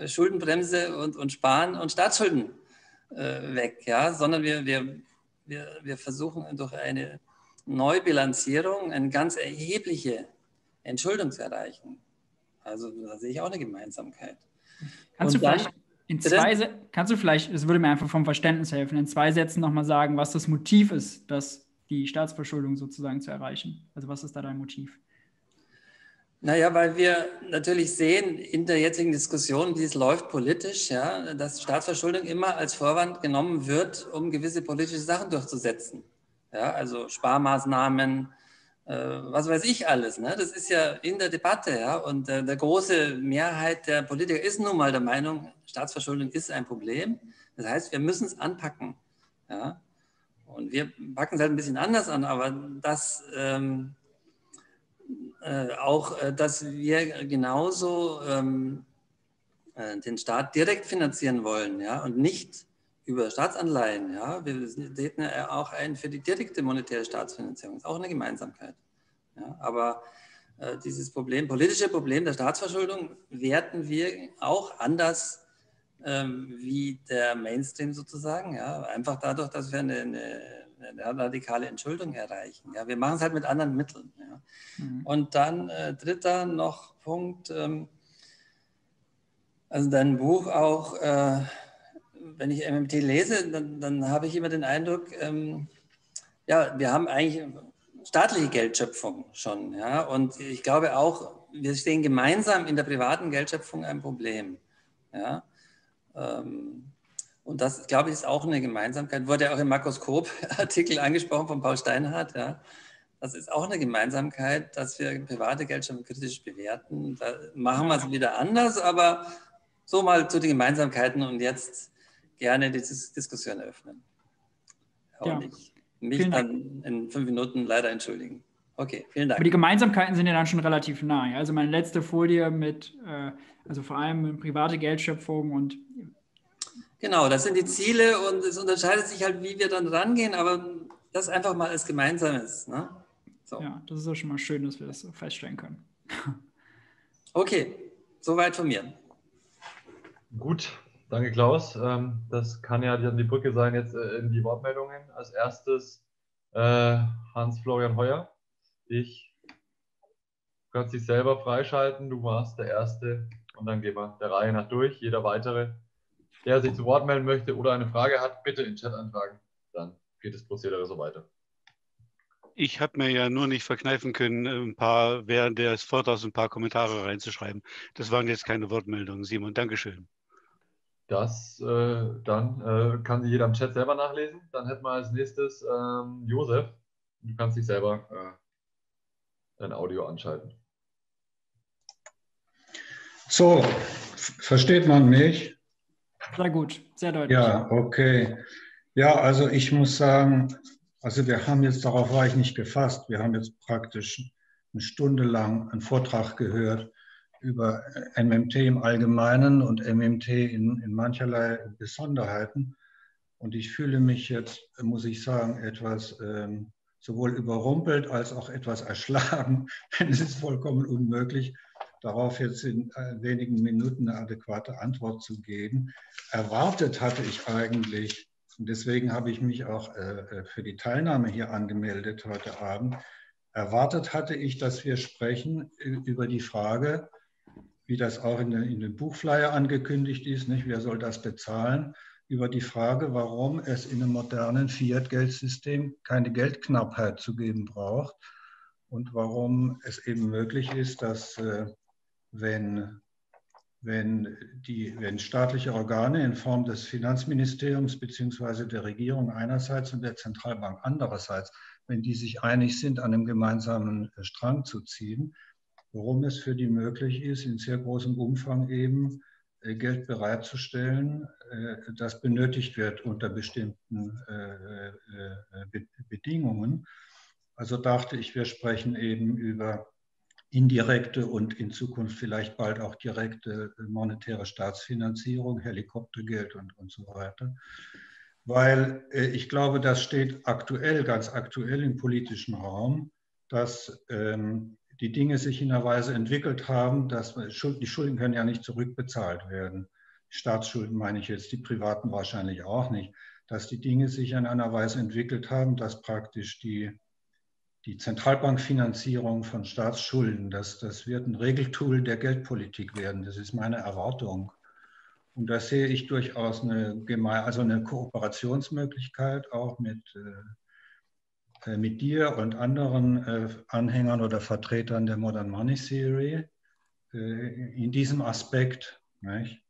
Schuldenbremse und Sparen und Staatsschulden weg, ja? Sondern wir versuchen durch eine Neubilanzierung eine ganz erhebliche Entschuldung zu erreichen. Also da sehe ich auch eine Gemeinsamkeit. Kannst du vielleicht, es würde mir einfach vom Verständnis helfen, in 2 Sätzen nochmal sagen, was das Motiv ist, dass die Staatsverschuldung sozusagen zu erreichen. Also was ist da dein Motiv? Naja, weil wir natürlich sehen in der jetzigen Diskussion, wie es läuft politisch, ja, dass Staatsverschuldung immer als Vorwand genommen wird, um gewisse politische Sachen durchzusetzen. Ja, also Sparmaßnahmen, was weiß ich alles. Ne? Das ist ja in der Debatte. Ja? Und der große Mehrheit der Politiker ist nun mal der Meinung, Staatsverschuldung ist ein Problem. Das heißt, wir müssen es anpacken. Ja? Und wir packen es halt ein bisschen anders an, aber das... dass wir genauso den Staat direkt finanzieren wollen, ja, und nicht über Staatsanleihen. Ja. Wir treten ja auch ein für die direkte monetäre Staatsfinanzierung, ist auch eine Gemeinsamkeit. Ja. Aber dieses Problem, politische Problem der Staatsverschuldung werten wir auch anders wie der Mainstream sozusagen, ja. Einfach dadurch, dass wir eine radikale Entschuldung erreichen. Ja, wir machen es halt mit anderen Mitteln. Ja. Mhm. Und dann dritter noch Punkt, also dein Buch auch, wenn ich MMT lese, dann habe ich immer den Eindruck, ja, wir haben eigentlich staatliche Geldschöpfung schon. Ja. Und ich glaube auch, wir stehen gemeinsam in der privaten Geldschöpfung ein Problem. Ja. Und das, glaube ich, ist auch eine Gemeinsamkeit. Wurde ja auch im Makroskop-Artikel angesprochen von Paul Steinhardt. Ja. Das ist auch eine Gemeinsamkeit, dass wir private Geldschöpfung kritisch bewerten. Da machen wir es wieder anders, aber so mal zu den Gemeinsamkeiten und jetzt gerne die Diskussion eröffnen. Ja. Und ich mich dann in 5 Minuten leider entschuldigen. Okay, vielen Dank. Aber die Gemeinsamkeiten sind ja dann schon relativ nah. Also meine letzte Folie mit, also vor allem private Geldschöpfung und... Genau, das sind die Ziele und es unterscheidet sich halt, wie wir dann rangehen, aber das einfach mal als Gemeinsames. Ne? So. Ja, das ist ja schon mal schön, dass wir das so feststellen können. Okay, soweit von mir. Gut, danke Klaus. Das kann ja die Brücke sein jetzt in die Wortmeldungen. Als erstes Hans-Florian Heuer. Ich kann dich selber freischalten, du warst der Erste und dann gehen wir der Reihe nach durch, jeder weitere. Der sich zu Wort melden möchte oder eine Frage hat, bitte in den Chat eintragen. Dann geht das Prozedere so weiter. Ich habe mir ja nur nicht verkneifen können, während des Vortrags ein paar Kommentare reinzuschreiben. Das waren jetzt keine Wortmeldungen, Simon. Dankeschön. Das dann kann sich jeder im Chat selber nachlesen. Dann hätten wir als nächstes Josef. Du kannst dich selber dein Audio anschalten. So, versteht man mich? Sehr gut, sehr deutlich. Ja, okay. Ja, also ich muss sagen, also wir haben jetzt, darauf war ich nicht gefasst, wir haben jetzt praktisch eine Stunde lang einen Vortrag gehört über MMT im Allgemeinen und MMT in mancherlei Besonderheiten. Und ich fühle mich jetzt, muss ich sagen, etwas sowohl überrumpelt als auch etwas erschlagen, denn es ist vollkommen unmöglich, darauf jetzt in wenigen Minuten eine adäquate Antwort zu geben. Erwartet hatte ich eigentlich, und deswegen habe ich mich auch für die Teilnahme hier angemeldet heute Abend, erwartet hatte ich, dass wir sprechen über die Frage, wie das auch in den Buchflyer angekündigt ist, nicht? Wer soll das bezahlen, über die Frage, warum es in einem modernen Fiat-Geldsystem keine Geldknappheit zu geben braucht und warum es eben möglich ist, dass... Wenn staatliche Organe in Form des Finanzministeriums bzw. der Regierung einerseits und der Zentralbank andererseits, wenn die sich einig sind, an einem gemeinsamen Strang zu ziehen, warum es für die möglich ist, in sehr großem Umfang eben Geld bereitzustellen, das benötigt wird unter bestimmten Bedingungen. Also dachte ich, wir sprechen eben über indirekte und in Zukunft vielleicht bald auch direkte monetäre Staatsfinanzierung, Helikoptergeld und so weiter. Weil ich glaube, das steht aktuell, ganz aktuell im politischen Raum, dass die Dinge sich in einer Weise entwickelt haben, dass die Schulden können ja nicht zurückbezahlt werden. Staatsschulden meine ich jetzt, die privaten wahrscheinlich auch nicht. Dass die Dinge sich in einer Weise entwickelt haben, dass praktisch die Zentralbankfinanzierung von Staatsschulden, das wird ein Regeltool der Geldpolitik werden. Das ist meine Erwartung. Und da sehe ich durchaus eine Kooperationsmöglichkeit auch mit mit dir und anderen Anhängern oder Vertretern der Modern Money Theory in diesem Aspekt. Nicht?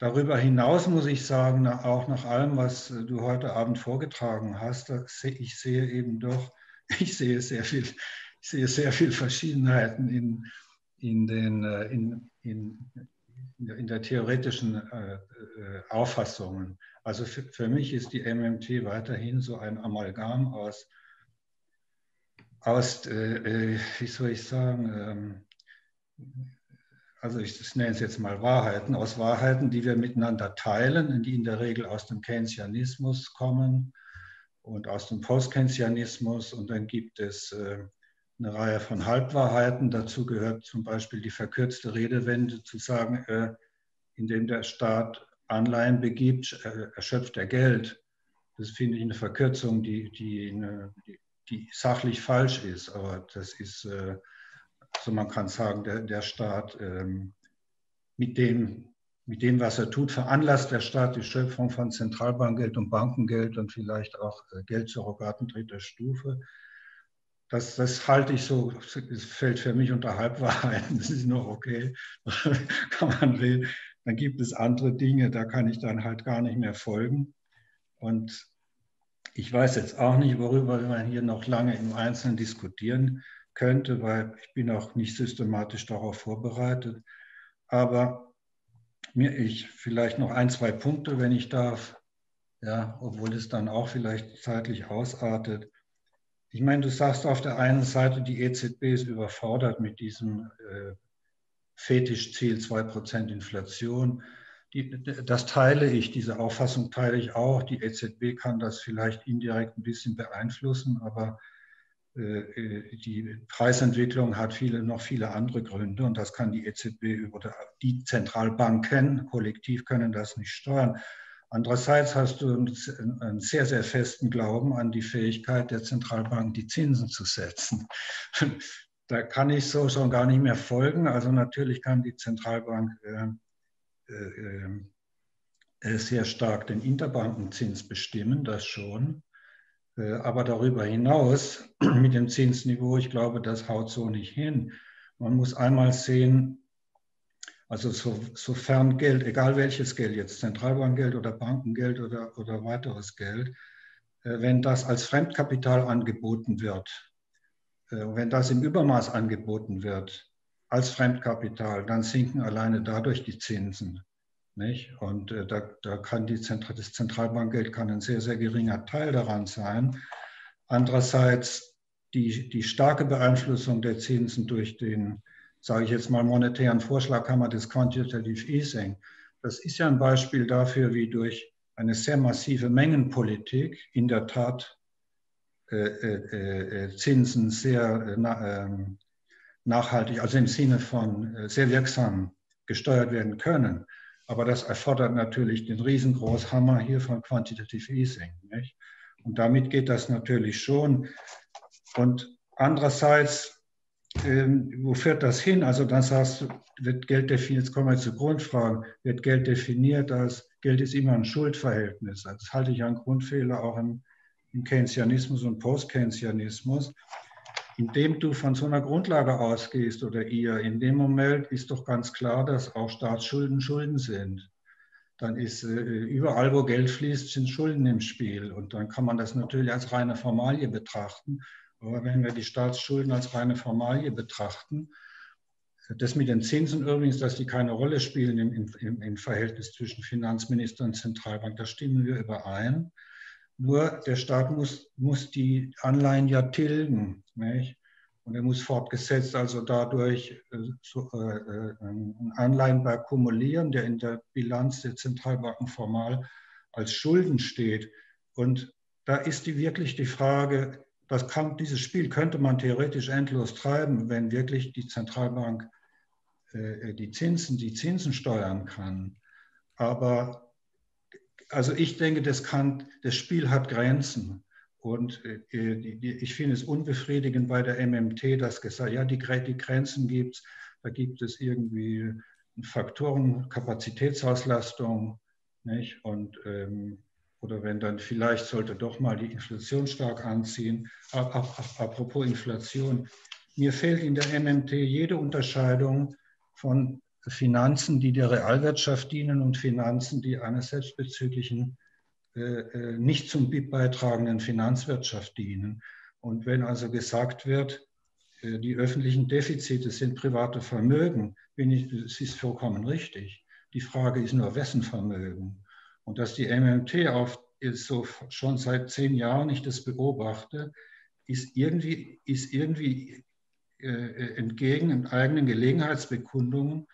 Darüber hinaus muss ich sagen, auch nach allem, was du heute Abend vorgetragen hast, ich sehe sehr viel Verschiedenheiten in der theoretischen Auffassungen. Also für mich ist die MMT weiterhin so ein Amalgam aus wie soll ich sagen, also ich nenne es jetzt mal Wahrheiten, aus Wahrheiten, die wir miteinander teilen, die in der Regel aus dem Keynesianismus kommen und aus dem Post-Keynesianismus. Und dann gibt es eine Reihe von Halbwahrheiten. Dazu gehört zum Beispiel die verkürzte Redewendung zu sagen, indem der Staat Anleihen begibt, erschöpft er Geld. Das finde ich eine Verkürzung, die sachlich falsch ist. Aber das ist, also man kann sagen, der Staat mit dem, was er tut, veranlasst der Staat die Schöpfung von Zentralbankgeld und Bankengeld und vielleicht auch Geldsurrogaten dritter Stufe. Das halte ich so, es fällt für mich unter Halbwahrheiten, das ist noch okay, kann man reden. Dann gibt es andere Dinge, da kann ich dann halt gar nicht mehr folgen. Und ich weiß jetzt auch nicht, worüber man hier noch lange im Einzelnen diskutieren könnte, weil ich bin auch nicht systematisch darauf vorbereitet. Aber vielleicht noch ein, zwei Punkte, wenn ich darf, ja, obwohl es dann auch vielleicht zeitlich ausartet. Ich meine, du sagst auf der einen Seite, die EZB ist überfordert mit diesem Fetischziel 2% Inflation. Das teile ich, diese Auffassung teile ich auch. Die EZB kann das vielleicht indirekt ein bisschen beeinflussen, aber die Preisentwicklung hat noch viele andere Gründe und das kann die EZB oder die Zentralbanken kollektiv können das nicht steuern. Andererseits hast du einen sehr, sehr festen Glauben an die Fähigkeit der Zentralbank, die Zinsen zu setzen. Da kann ich so schon gar nicht mehr folgen. Also natürlich kann die Zentralbank sehr stark den Interbankenzins bestimmen, das schon. Aber darüber hinaus mit dem Zinsniveau, ich glaube, das haut so nicht hin. Man muss einmal sehen, also sofern Geld, egal welches Geld jetzt, Zentralbankgeld oder Bankengeld oder weiteres Geld, wenn das als Fremdkapital angeboten wird, wenn das im Übermaß angeboten wird als Fremdkapital, dann sinken alleine dadurch die Zinsen. Nicht? Und da kann das Zentralbankgeld kann ein sehr, sehr geringer Teil daran sein. Andererseits die starke Beeinflussung der Zinsen durch den, sage ich jetzt mal, monetären Vorschlaghammer des Quantitative Easing. Das ist ja ein Beispiel dafür, wie durch eine sehr massive Mengenpolitik in der Tat Zinsen sehr nachhaltig, also im Sinne von sehr wirksam gesteuert werden können. Aber das erfordert natürlich den riesengroßen Hammer hier von Quantitative Easing. Nicht? Und damit geht das natürlich schon. Und andererseits, wo führt das hin? Also dann sagst du, wird Geld definiert, jetzt kommen wir zu Grundfragen, wird Geld definiert als, Geld ist immer ein Schuldverhältnis. Das halte ich an Grundfehler auch im Keynesianismus und Post-Keynesianismus. Indem du von so einer Grundlage ausgehst oder ihr, in dem Moment ist doch ganz klar, dass auch Staatsschulden Schulden sind. Dann ist überall, wo Geld fließt, sind Schulden im Spiel. Und dann kann man das natürlich als reine Formalie betrachten. Aber wenn wir die Staatsschulden als reine Formalie betrachten, das mit den Zinsen übrigens, dass die keine Rolle spielen im Verhältnis zwischen Finanzminister und Zentralbank, da stimmen wir überein. Nur der Staat muss die Anleihen ja tilgen. Nicht? Und er muss fortgesetzt also dadurch einen Anleihenberg kumulieren, der in der Bilanz der Zentralbanken formal als Schulden steht. Und da ist wirklich die Frage, dieses Spiel könnte man theoretisch endlos treiben, wenn wirklich die Zentralbank die Zinsen steuern kann. Aber also ich denke, das Spiel hat Grenzen. Und ich finde es unbefriedigend bei der MMT, dass gesagt, ja, die Grenzen gibt es, da gibt es irgendwie Faktoren, Kapazitätsauslastung, nicht? Und Oder wenn dann vielleicht sollte doch mal die Inflation stark anziehen. Apropos Inflation, mir fehlt in der MMT jede Unterscheidung von Finanzen, die der Realwirtschaft dienen und Finanzen, die einer selbstbezüglichen, nicht zum BIP beitragenden Finanzwirtschaft dienen. Und wenn also gesagt wird, die öffentlichen Defizite sind private Vermögen, es ist vollkommen richtig. Die Frage ist nur, wessen Vermögen? Und dass die MMT schon seit 10 Jahren ich das beobachte, ist irgendwie entgegen den eigenen Gelegenheitsbekundungen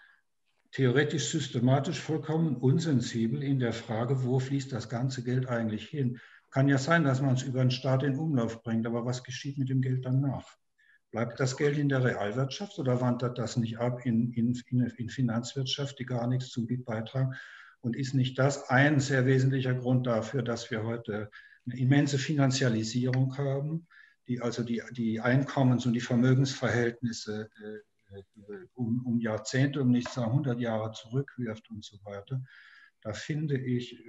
theoretisch systematisch vollkommen unsensibel in der Frage, wo fließt das ganze Geld eigentlich hin? Kann ja sein, dass man es über den Staat in Umlauf bringt, aber was geschieht mit dem Geld danach? Bleibt das Geld in der Realwirtschaft oder wandert das nicht ab in Finanzwirtschaft, die gar nichts zum BIP beitragen? Und ist nicht das ein sehr wesentlicher Grund dafür, dass wir heute eine immense Finanzialisierung haben, die also die Einkommens- und die Vermögensverhältnisse um Jahrzehnte, um nicht zu sagen 100 Jahre zurückwirft und so weiter? Da finde ich,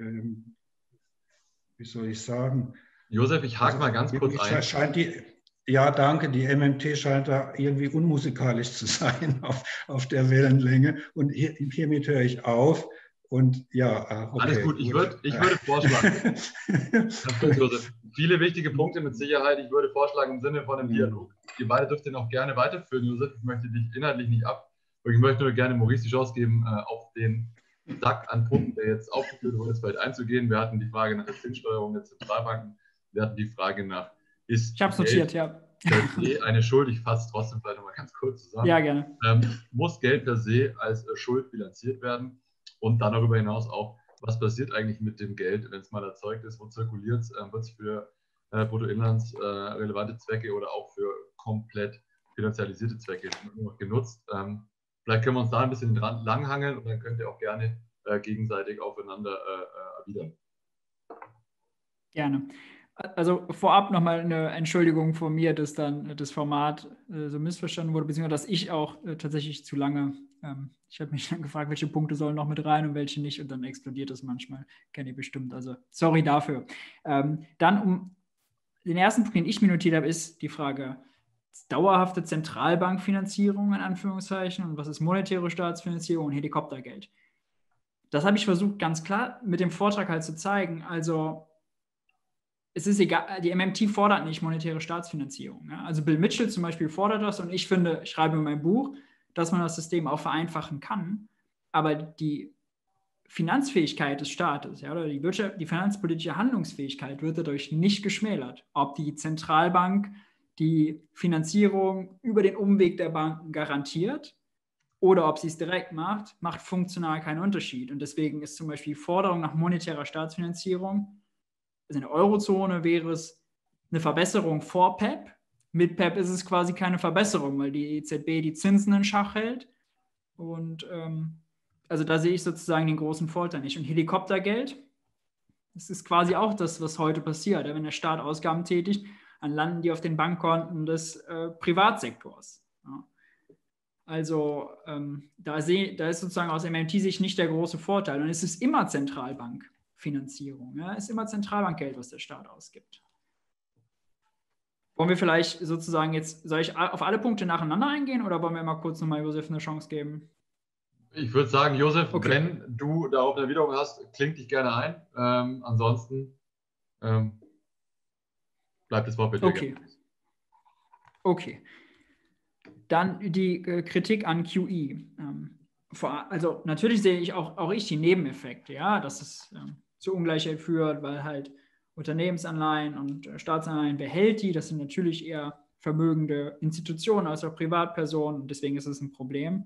wie soll ich sagen? Josef, ich hake mal ganz kurz ein. Ja, danke. Die MMT scheint da irgendwie unmusikalisch zu sein auf der Wellenlänge. Und hiermit höre ich auf. Und ja, okay. Alles gut. Ich würde vorschlagen. Josef, viele wichtige Punkte mit Sicherheit. Ich würde vorschlagen im Sinne von einem Dialog. Ihr beide dürft den auch gerne weiterführen, Josef. Ich möchte dich inhaltlich nicht ab. Ich möchte nur gerne Maurice die Chance geben, auf den Sack an Punkten, der jetzt aufgeführt wurde, vielleicht einzugehen. Wir hatten die Frage nach der Zinssteuerung der Zentralbanken. Wir hatten die Frage nach ich habe sortiert, ja. Geld eine Schuld, ich fasse trotzdem vielleicht nochmal ganz kurz zusammen. Ja, gerne. Muss Geld per se als Schuld bilanziert werden? Und dann darüber hinaus auch, was passiert eigentlich mit dem Geld, wenn es mal erzeugt ist, wo zirkuliert es, wird es für bruttoinlandsrelevante Zwecke oder auch für komplett finanzialisierte Zwecke genutzt? Vielleicht können wir uns da ein bisschen langhangeln und dann könnt ihr auch gerne gegenseitig aufeinander erwidern. Gerne. Also vorab nochmal eine Entschuldigung von mir, dass dann das Format so missverstanden wurde, beziehungsweise dass ich auch tatsächlich zu lange, ich habe mich dann gefragt, welche Punkte sollen noch mit rein und welche nicht und dann explodiert das manchmal, kennt ihr bestimmt, also sorry dafür. Dann den ersten Punkt, den ich mir notiert habe, ist die Frage dauerhafte Zentralbankfinanzierung in Anführungszeichen und was ist monetäre Staatsfinanzierung und Helikoptergeld. Das habe ich versucht ganz klar mit dem Vortrag halt zu zeigen, also es ist egal, die MMT fordert nicht monetäre Staatsfinanzierung. Ja? Also Bill Mitchell zum Beispiel fordert das und ich finde, ich schreibe in meinem Buch, dass man das System auch vereinfachen kann, aber die Finanzfähigkeit des Staates ja, oder die finanzpolitische Handlungsfähigkeit wird dadurch nicht geschmälert, ob die Zentralbank die Finanzierung über den Umweg der Banken garantiert oder ob sie es direkt macht, macht funktional keinen Unterschied. Und deswegen ist zum Beispiel die Forderung nach monetärer Staatsfinanzierung, also in der Eurozone wäre es eine Verbesserung vor PEP. Mit PEP ist es quasi keine Verbesserung, weil die EZB die Zinsen in Schach hält. Und also da sehe ich sozusagen den großen Vorteil nicht. Und Helikoptergeld, das ist quasi auch das, was heute passiert. Wenn der Staat Ausgaben tätigt, dann landen die auf den Bankkonten des Privatsektors. Ja. Also da ist sozusagen aus MMT-Sicht nicht der große Vorteil. Und es ist immer Zentralbank. Finanzierung. Ja, ist immer Zentralbankgeld, was der Staat ausgibt. Wollen wir vielleicht sozusagen jetzt, soll ich auf alle Punkte nacheinander eingehen oder wollen wir mal kurz nochmal Josef eine Chance geben? Ich würde sagen, Josef, okay. Wenn du darauf eine Erwiderung hast, kling dich gerne ein. Ansonsten bleibt das Wort bitte. Okay. Okay. Dann die Kritik an QE. Also natürlich sehe ich auch die Nebeneffekte, ja, dass es zu Ungleichheit führt, weil halt Unternehmensanleihen und Staatsanleihen, wer hält die? Das sind natürlich eher vermögende Institutionen als auch Privatpersonen und deswegen ist es ein Problem.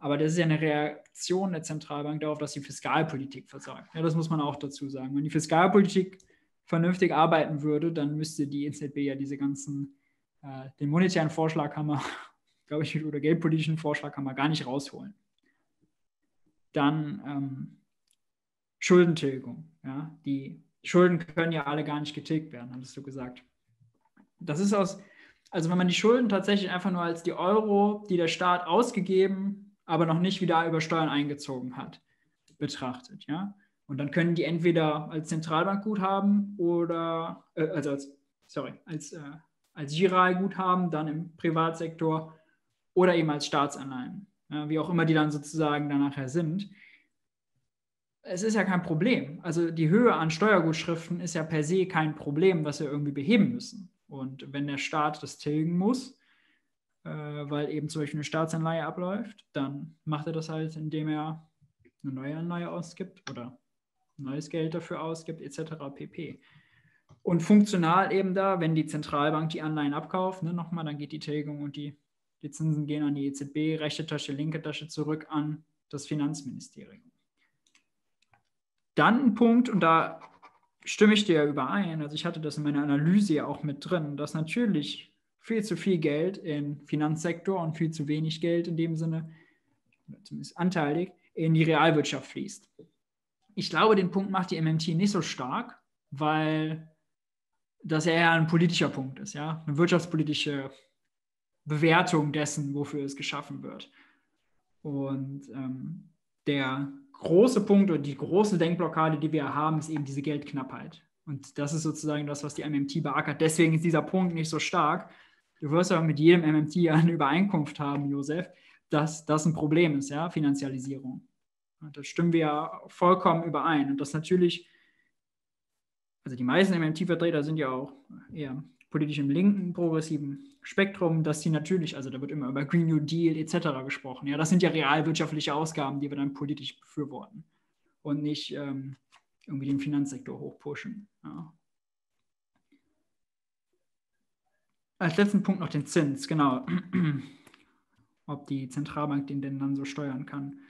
Aber das ist ja eine Reaktion der Zentralbank darauf, dass die Fiskalpolitik versagt. Ja, das muss man auch dazu sagen. Wenn die Fiskalpolitik vernünftig arbeiten würde, dann müsste die EZB ja diese ganzen, den monetären Vorschlaghammer, glaube ich, oder geldpolitischen Vorschlaghammer gar nicht rausholen. Dann Schuldentilgung. Ja? Die Schulden können ja alle gar nicht getilgt werden, hattest du gesagt. Das ist also wenn man die Schulden tatsächlich einfach nur als die Euro, die der Staat ausgegeben, aber noch nicht wieder über Steuern eingezogen hat, betrachtet. Ja? Und dann können die entweder als Zentralbankguthaben oder, als Giral-Guthaben dann im Privatsektor oder eben als Staatsanleihen, wie auch immer die dann sozusagen danach sind. Es ist ja kein Problem. Also die Höhe an Steuergutschriften ist ja per se kein Problem, was wir irgendwie beheben müssen. Und wenn der Staat das tilgen muss, weil eben zum Beispiel eine Staatsanleihe abläuft, dann macht er das halt, indem er eine neue Anleihe ausgibt oder neues Geld dafür ausgibt, etc. pp. Und funktional eben da, wenn die Zentralbank die Anleihen abkauft, ne, nochmal, dann geht die Tilgung und die Zinsen gehen an die EZB, rechte Tasche, linke Tasche zurück an das Finanzministerium. Dann ein Punkt, und da stimme ich dir ja überein, also ich hatte das in meiner Analyse ja auch mit drin, dass natürlich viel zu viel Geld im Finanzsektor und viel zu wenig Geld in dem Sinne, zumindest anteilig, in die Realwirtschaft fließt. Ich glaube, den Punkt macht die MMT nicht so stark, weil das ja eher ein politischer Punkt ist, ja, eine wirtschaftspolitische Bewertung dessen, wofür es geschaffen wird. Und der große Punkt oder die große Denkblockade, die wir haben, ist eben diese Geldknappheit. Und das ist sozusagen das, was die MMT beackert. Deswegen ist dieser Punkt nicht so stark. Du wirst aber mit jedem MMT eine Übereinkunft haben, Josef, dass das ein Problem ist, ja, Finanzialisierung. Und da stimmen wir ja vollkommen überein. Und das natürlich, also die meisten MMT-Vertreter sind ja auch eher politisch im linken, progressiven Spektrum, dass die natürlich, also da wird immer über Green New Deal etc. gesprochen. Ja, das sind ja realwirtschaftliche Ausgaben, die wir dann politisch befürworten und nicht irgendwie den Finanzsektor hochpushen. Ja. Als letzten Punkt noch den Zins, genau. Ob die Zentralbank den denn dann so steuern kann.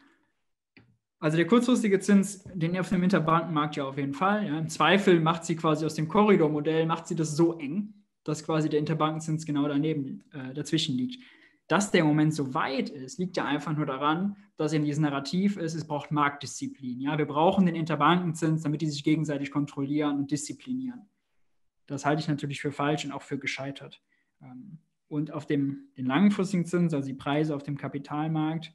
Also der kurzfristige Zins, den auf dem Interbankenmarkt ja auf jeden Fall. Ja. Im Zweifel macht sie quasi aus dem Korridormodell, macht sie das so eng, dass quasi der Interbankenzins genau daneben, dazwischen liegt. Dass der Moment so weit ist, liegt ja einfach nur daran, dass eben dieses Narrativ ist, es braucht Marktdisziplin. Ja? Wir brauchen den Interbankenzins, damit die sich gegenseitig kontrollieren und disziplinieren. Das halte ich natürlich für falsch und auch für gescheitert. Und auf den langfristigen Zins, also die Preise auf dem Kapitalmarkt,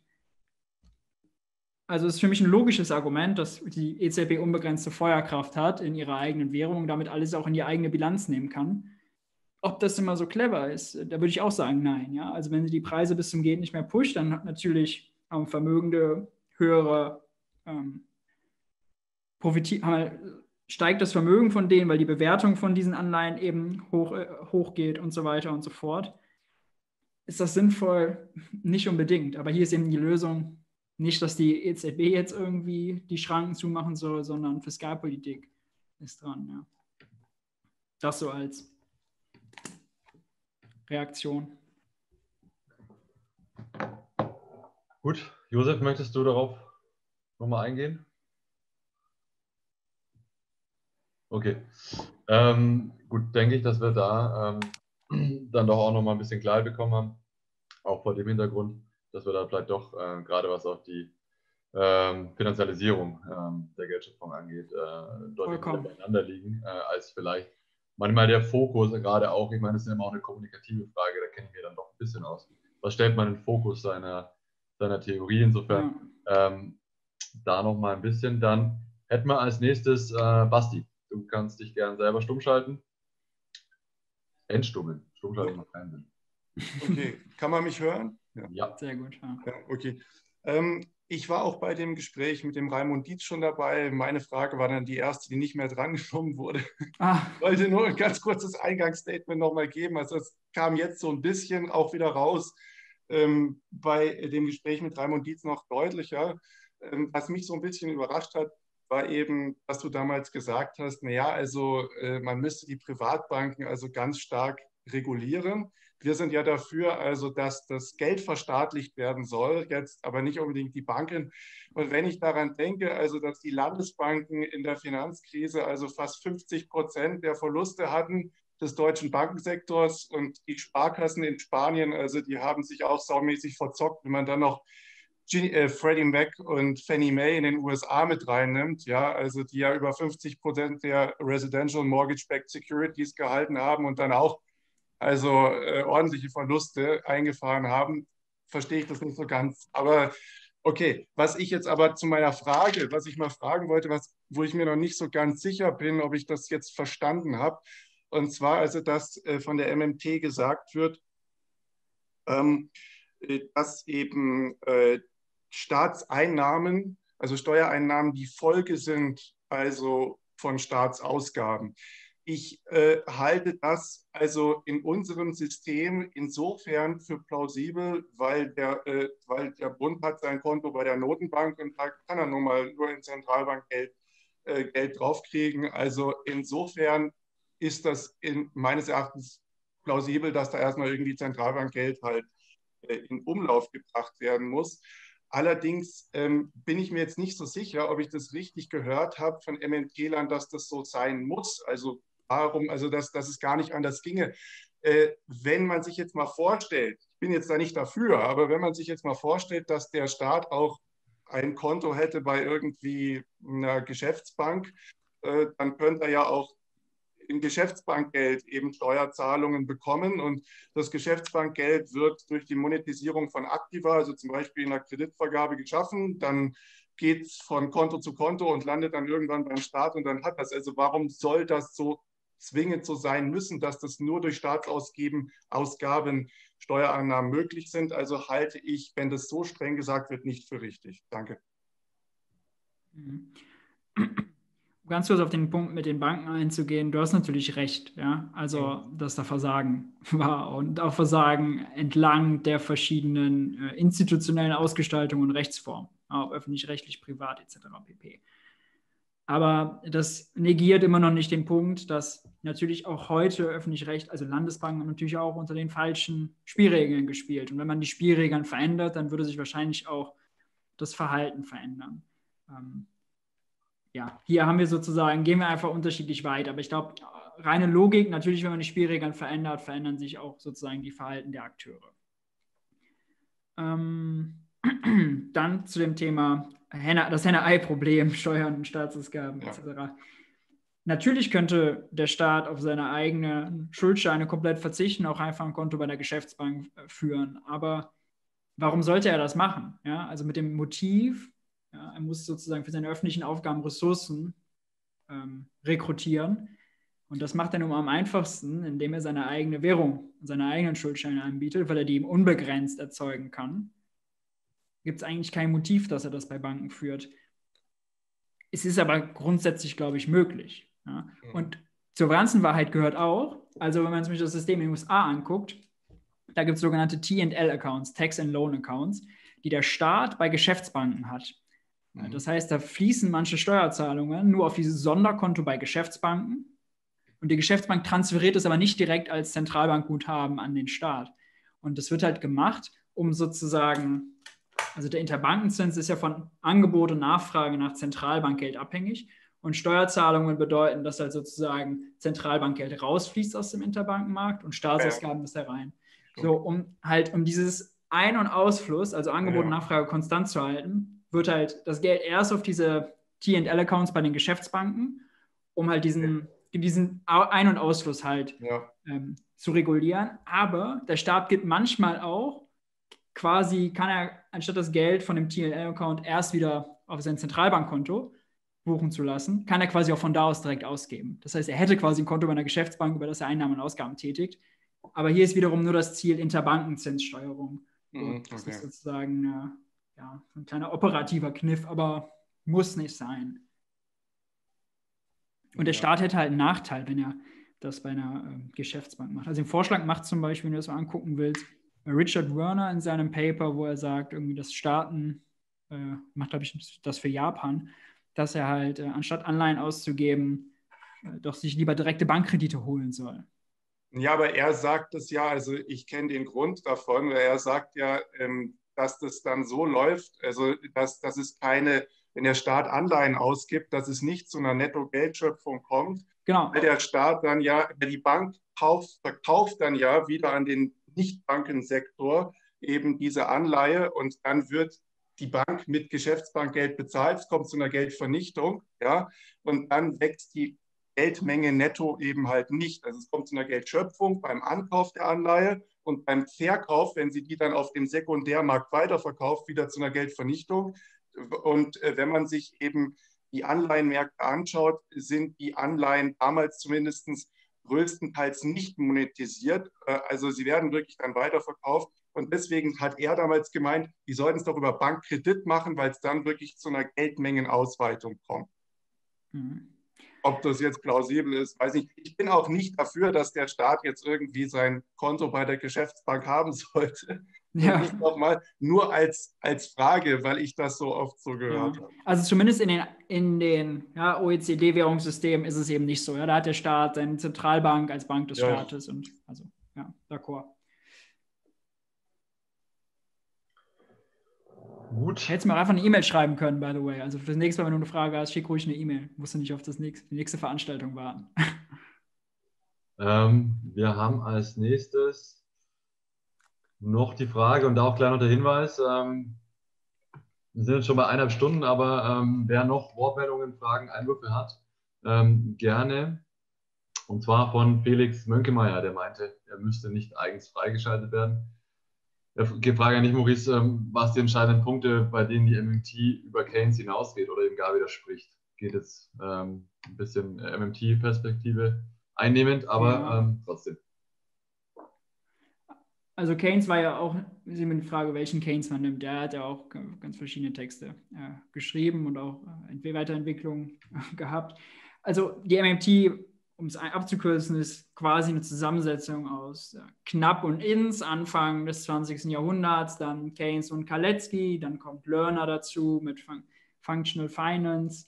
also es ist für mich ein logisches Argument, dass die EZB unbegrenzte Feuerkraft hat in ihrer eigenen Währung und damit alles auch in die eigene Bilanz nehmen kann. Ob das immer so clever ist, da würde ich auch sagen, nein. Ja? Also wenn sie die Preise bis zum Gehen nicht mehr pusht, dann hat natürlich Vermögende höhere, steigt das Vermögen von denen, weil die Bewertung von diesen Anleihen eben hochgeht und so weiter und so fort. Ist das sinnvoll? Nicht unbedingt. Aber hier ist eben die Lösung nicht, dass die EZB jetzt irgendwie die Schranken zumachen soll, sondern Fiskalpolitik ist dran. Ja. Das so als Reaktion. Gut. Josef, möchtest du darauf nochmal eingehen? Okay. Gut, denke ich, dass wir da dann doch auch nochmal ein bisschen Klarheit bekommen haben, auch vor dem Hintergrund, dass wir da vielleicht doch gerade was auch die Finanzialisierung der Geldschöpfung angeht, deutlich miteinander liegen, als vielleicht manchmal der Fokus gerade auch, ich meine, das ist ja immer auch eine kommunikative Frage, da kennen wir dann doch ein bisschen aus. Was stellt man in den Fokus seiner Theorie? Insofern da nochmal ein bisschen. Dann hätten wir als nächstes Basti. Du kannst dich gern selber stumm schalten. Entstummeln. Stummschalten macht keinen Sinn. Okay, kann man mich hören? Ja. Sehr gut. Ja, okay. Ich war auch bei dem Gespräch mit dem Raimund Dietz schon dabei. Meine Frage war dann die erste, die nicht mehr drangenommen wurde. Ich wollte nur ein ganz kurzes Eingangsstatement nochmal geben. Also es kam jetzt so ein bisschen auch wieder raus bei dem Gespräch mit Raimund Dietz noch deutlicher. Was mich so ein bisschen überrascht hat, war eben, was du damals gesagt hast, naja, also man müsste die Privatbanken also ganz stark regulieren. Wir sind ja dafür, also dass das Geld verstaatlicht werden soll, jetzt aber nicht unbedingt die Banken. Und wenn ich daran denke, also dass die Landesbanken in der Finanzkrise also fast 50% der Verluste hatten des deutschen Bankensektors und die Sparkassen in Spanien, also die haben sich auch saumäßig verzockt, wenn man dann noch Freddie Mac und Fannie Mae in den USA mit reinnimmt, ja, also die ja über 50% der Residential Mortgage-Backed Securities gehalten haben und dann auch also ordentliche Verluste eingefahren haben, verstehe ich das nicht so ganz. Aber Okay, was ich jetzt aber zu meiner Frage, was ich mal fragen wollte, wo ich mir noch nicht so ganz sicher bin, ob ich das jetzt verstanden habe, und zwar also, dass von der MMT gesagt wird, dass eben Staatseinnahmen, also Steuereinnahmen, die Folge sind, also von Staatsausgaben. Ich halte das also in unserem System insofern für plausibel, weil der Bund hat sein Konto bei der Notenbank und da kann er nun mal nur in Zentralbankgeld Geld draufkriegen. Also insofern ist das meines Erachtens plausibel, dass da erstmal irgendwie Zentralbankgeld halt in Umlauf gebracht werden muss. Allerdings bin ich mir jetzt nicht so sicher, ob ich das richtig gehört habe von MMT-Lern, dass das so sein muss. Also warum, also dass es gar nicht anders ginge. Wenn man sich jetzt mal vorstellt, ich bin jetzt da nicht dafür, aber wenn man sich jetzt mal vorstellt, dass der Staat auch ein Konto hätte bei irgendwie einer Geschäftsbank, dann könnte er ja auch im Geschäftsbankgeld eben Steuerzahlungen bekommen und das Geschäftsbankgeld wird durch die Monetisierung von Aktiva, also zum Beispiel in der Kreditvergabe geschaffen, dann geht es von Konto zu Konto und landet dann irgendwann beim Staat und dann hat das. Also warum soll das so zwingend so sein müssen, dass das nur durch Staatsausgaben Steuereinnahmen möglich sind? Also halte ich, wenn das so streng gesagt wird, nicht für richtig. Danke. Mhm. Ganz kurz auf den Punkt mit den Banken einzugehen, du hast natürlich recht, ja, also dass da Versagen war und auch Versagen entlang der verschiedenen institutionellen Ausgestaltungen und Rechtsformen, auch öffentlich-rechtlich, privat etc. pp. Aber das negiert immer noch nicht den Punkt, dass natürlich auch heute öffentlich-rechtlich, also Landesbanken haben natürlich auch unter den falschen Spielregeln gespielt und wenn man die Spielregeln verändert, dann würde sich wahrscheinlich auch das Verhalten verändern. Ja, hier haben wir sozusagen, gehen wir einfach unterschiedlich weit, aber ich glaube, reine Logik, natürlich, wenn man die Spielregeln verändert, verändern sich auch sozusagen die Verhalten der Akteure. Dann zu dem Thema das Henne-Ei-Problem, Steuern und Staatsausgaben etc. Natürlich könnte der Staat auf seine eigenen Schuldscheine komplett verzichten, auch einfach ein Konto bei der Geschäftsbank führen, aber warum sollte er das machen? Ja, also mit dem Motiv, ja, er muss sozusagen für seine öffentlichen Aufgaben Ressourcen rekrutieren. Und das macht er nun am einfachsten, indem er seine eigene Währung, seine eigenen Schuldscheine anbietet, weil er die ihm unbegrenzt erzeugen kann. Gibt es eigentlich kein Motiv, dass er das bei Banken führt. Es ist aber grundsätzlich, glaube ich, möglich. Ja. Und zur ganzen Wahrheit gehört auch, also wenn man sich das System in den USA anguckt, da gibt es sogenannte T&L-Accounts, Tax and Loan Accounts, die der Staat bei Geschäftsbanken hat. Das heißt, da fließen manche Steuerzahlungen nur auf dieses Sonderkonto bei Geschäftsbanken und die Geschäftsbank transferiert es aber nicht direkt als Zentralbankguthaben an den Staat. Und das wird halt gemacht, um sozusagen, also der Interbankenzins ist ja von Angebot und Nachfrage nach Zentralbankgeld abhängig und Steuerzahlungen bedeuten, dass halt sozusagen Zentralbankgeld rausfließt aus dem Interbankenmarkt und Staatsausgaben ist da rein. So, um dieses Ein- und Ausfluss, also Angebot und Nachfrage konstant zu halten, wird halt das Geld erst auf diese T&L-Accounts bei den Geschäftsbanken, um halt diesen Ein- und Ausfluss halt zu regulieren. Aber der Staat gibt manchmal auch, quasi kann er anstatt das Geld von dem T&L-Account erst wieder auf sein Zentralbankkonto buchen zu lassen, kann er quasi auch von da aus direkt ausgeben. Das heißt, er hätte quasi ein Konto bei einer Geschäftsbank, über das er Einnahmen und Ausgaben tätigt. Aber hier ist wiederum nur das Ziel Interbankenzinssteuerung. Und das ist sozusagen eine ein kleiner operativer Kniff, aber muss nicht sein. Und der Staat hätte halt einen Nachteil, wenn er das bei einer Geschäftsbank macht. Also den Vorschlag macht zum Beispiel, wenn du das mal angucken willst, Richard Werner in seinem Paper, wo er sagt, irgendwie, dass Staaten, macht glaube ich das für Japan, dass er halt anstatt Anleihen auszugeben, doch sich lieber direkte Bankkredite holen soll. Ja, aber er sagt das ja, also ich kenne den Grund davon, weil er sagt ja, dass das dann so läuft, also dass es keine, wenn der Staat Anleihen ausgibt, dass es nicht zu einer Netto-Geldschöpfung kommt, weil der Staat dann die Bank verkauft dann wieder an den Nichtbankensektor eben diese Anleihe und dann wird die Bank mit Geschäftsbankgeld bezahlt, es kommt zu einer Geldvernichtung, und dann wächst die Geldmenge netto eben halt nicht. Also es kommt zu einer Geldschöpfung beim Ankauf der Anleihe und beim Verkauf, wenn sie die dann auf dem Sekundärmarkt weiterverkauft, wieder zu einer Geldvernichtung. Und wenn man sich eben die Anleihenmärkte anschaut, sind die Anleihen damals zumindest größtenteils nicht monetisiert. Also sie werden wirklich dann weiterverkauft. Und deswegen hat er damals gemeint, die sollten es doch über Bankkredit machen, weil es dann wirklich zu einer Geldmengenausweitung kommt. Mhm. Ob das jetzt plausibel ist, weiß ich nicht. Ich bin auch nicht dafür, dass der Staat jetzt irgendwie sein Konto bei der Geschäftsbank haben sollte. Ja. Nicht nochmal, nur als Frage, weil ich das so oft so gehört habe. Also zumindest in den OECD-Währungssystemen ist es eben nicht so. Ja? Da hat der Staat seine Zentralbank als Bank des Staates. Und also, ja, d'accord. Gut. Hättest du mir einfach eine E-Mail schreiben können, by the way. Also für das nächste Mal, wenn du eine Frage hast, schick ruhig eine E-Mail. Musst du nicht auf die nächste Veranstaltung warten. Wir haben als nächstes noch die Frage und da auch gleich noch der Hinweis. Wir sind jetzt schon bei 1,5 Stunden, aber wer noch Wortmeldungen, Fragen, Einwürfe hat, gerne. Und zwar von Felix Mönkemeier, der meinte, er müsste nicht eigens freigeschaltet werden. Ich frage ja nicht, Maurice, was die entscheidenden Punkte, bei denen die MMT über Keynes hinausgeht oder eben gar widerspricht. Geht jetzt ein bisschen MMT-Perspektive einnehmend, aber trotzdem. Also Keynes war ja auch, ist eben die Frage, welchen Keynes man nimmt. Der hat ja auch ganz verschiedene Texte geschrieben und auch Weiterentwicklungen gehabt. Also die MMT, um es abzukürzen, ist quasi eine Zusammensetzung aus Knapp und Inns, Anfang des 20. Jahrhunderts, dann Keynes und Kalecki, dann kommt Lerner dazu mit Functional Finance,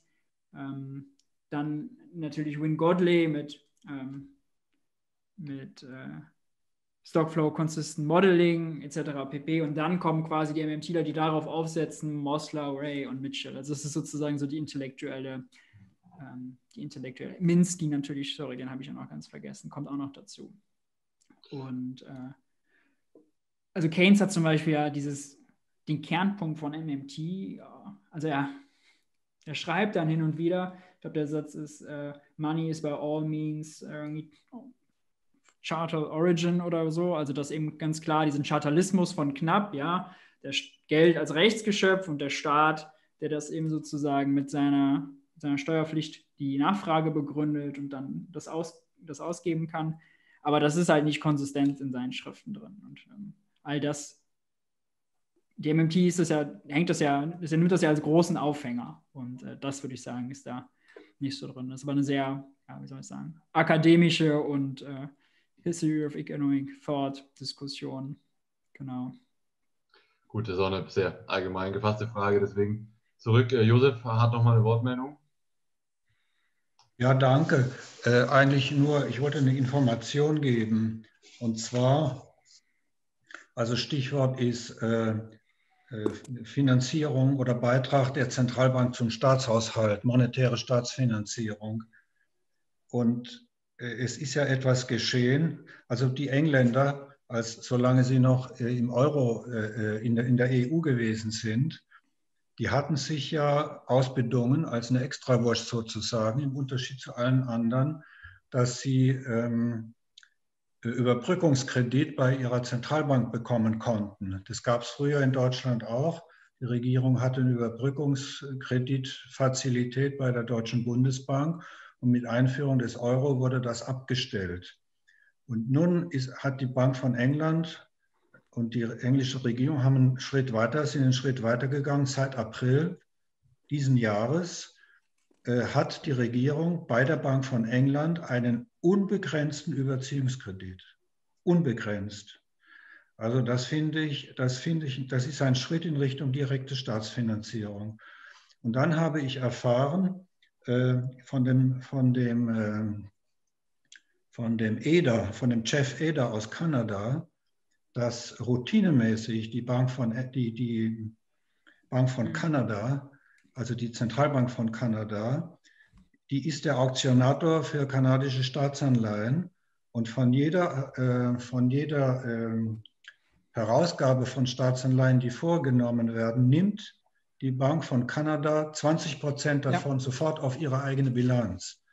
dann natürlich Wynne Godley mit Stockflow Consistent Modeling etc. pp. Und dann kommen quasi die MMTler, die darauf aufsetzen, Mosler, Ray und Mitchell. Also das ist sozusagen so die intellektuelle Minsky natürlich, sorry, den habe ich ja noch ganz vergessen, kommt auch noch dazu. Und also Keynes hat zum Beispiel ja den Kernpunkt von MMT, also er schreibt dann hin und wieder, ich glaube der Satz ist, Money is by all means Charter Origin oder so, also das eben ganz klar diesen Chartalismus von Knapp, ja, der Geld als Rechtsgeschöpf und der Staat, der das eben sozusagen mit seiner Steuerpflicht die Nachfrage begründet und dann das ausgeben kann. Aber das ist halt nicht konsistent in seinen Schriften drin. Und all das, die MMT ist das ja, nimmt das ja als großen Aufhänger. Und das würde ich sagen, ist da nicht so drin. Das war eine sehr, wie soll ich sagen, akademische und History of Economic Thought Diskussion. Genau. Gut, das ist auch eine sehr allgemein gefasste Frage, deswegen zurück. Josef hat nochmal eine Wortmeldung. Ja, danke. Eigentlich nur, ich wollte eine Information geben. Und zwar, also Stichwort ist Finanzierung oder Beitrag der Zentralbank zum Staatshaushalt, monetäre Staatsfinanzierung. Und es ist ja etwas geschehen. Also die Engländer, solange sie noch im Euro in der EU gewesen sind, die hatten sich ja ausbedungen als eine Extrawurst sozusagen, im Unterschied zu allen anderen, dass sie Überbrückungskredit bei ihrer Zentralbank bekommen konnten. Das gab es früher in Deutschland auch. Die Regierung hatte eine Überbrückungskreditfazilität bei der Deutschen Bundesbank und mit Einführung des Euro wurde das abgestellt. Und nun hat die Bank von England und die englische Regierung sind einen Schritt weiter gegangen. Seit April diesen Jahres hat die Regierung bei der Bank von England einen unbegrenzten Überziehungskredit. Unbegrenzt. Also das ist ein Schritt in Richtung direkte Staatsfinanzierung. Und dann habe ich erfahren von dem Chef Eder aus Kanada, dass routinemäßig die Bank von Kanada, also die Zentralbank von Kanada, die ist der Auktionator für kanadische Staatsanleihen und von jeder Herausgabe von Staatsanleihen, die vorgenommen werden, nimmt die Bank von Kanada 20% davon sofort auf ihre eigene Bilanz.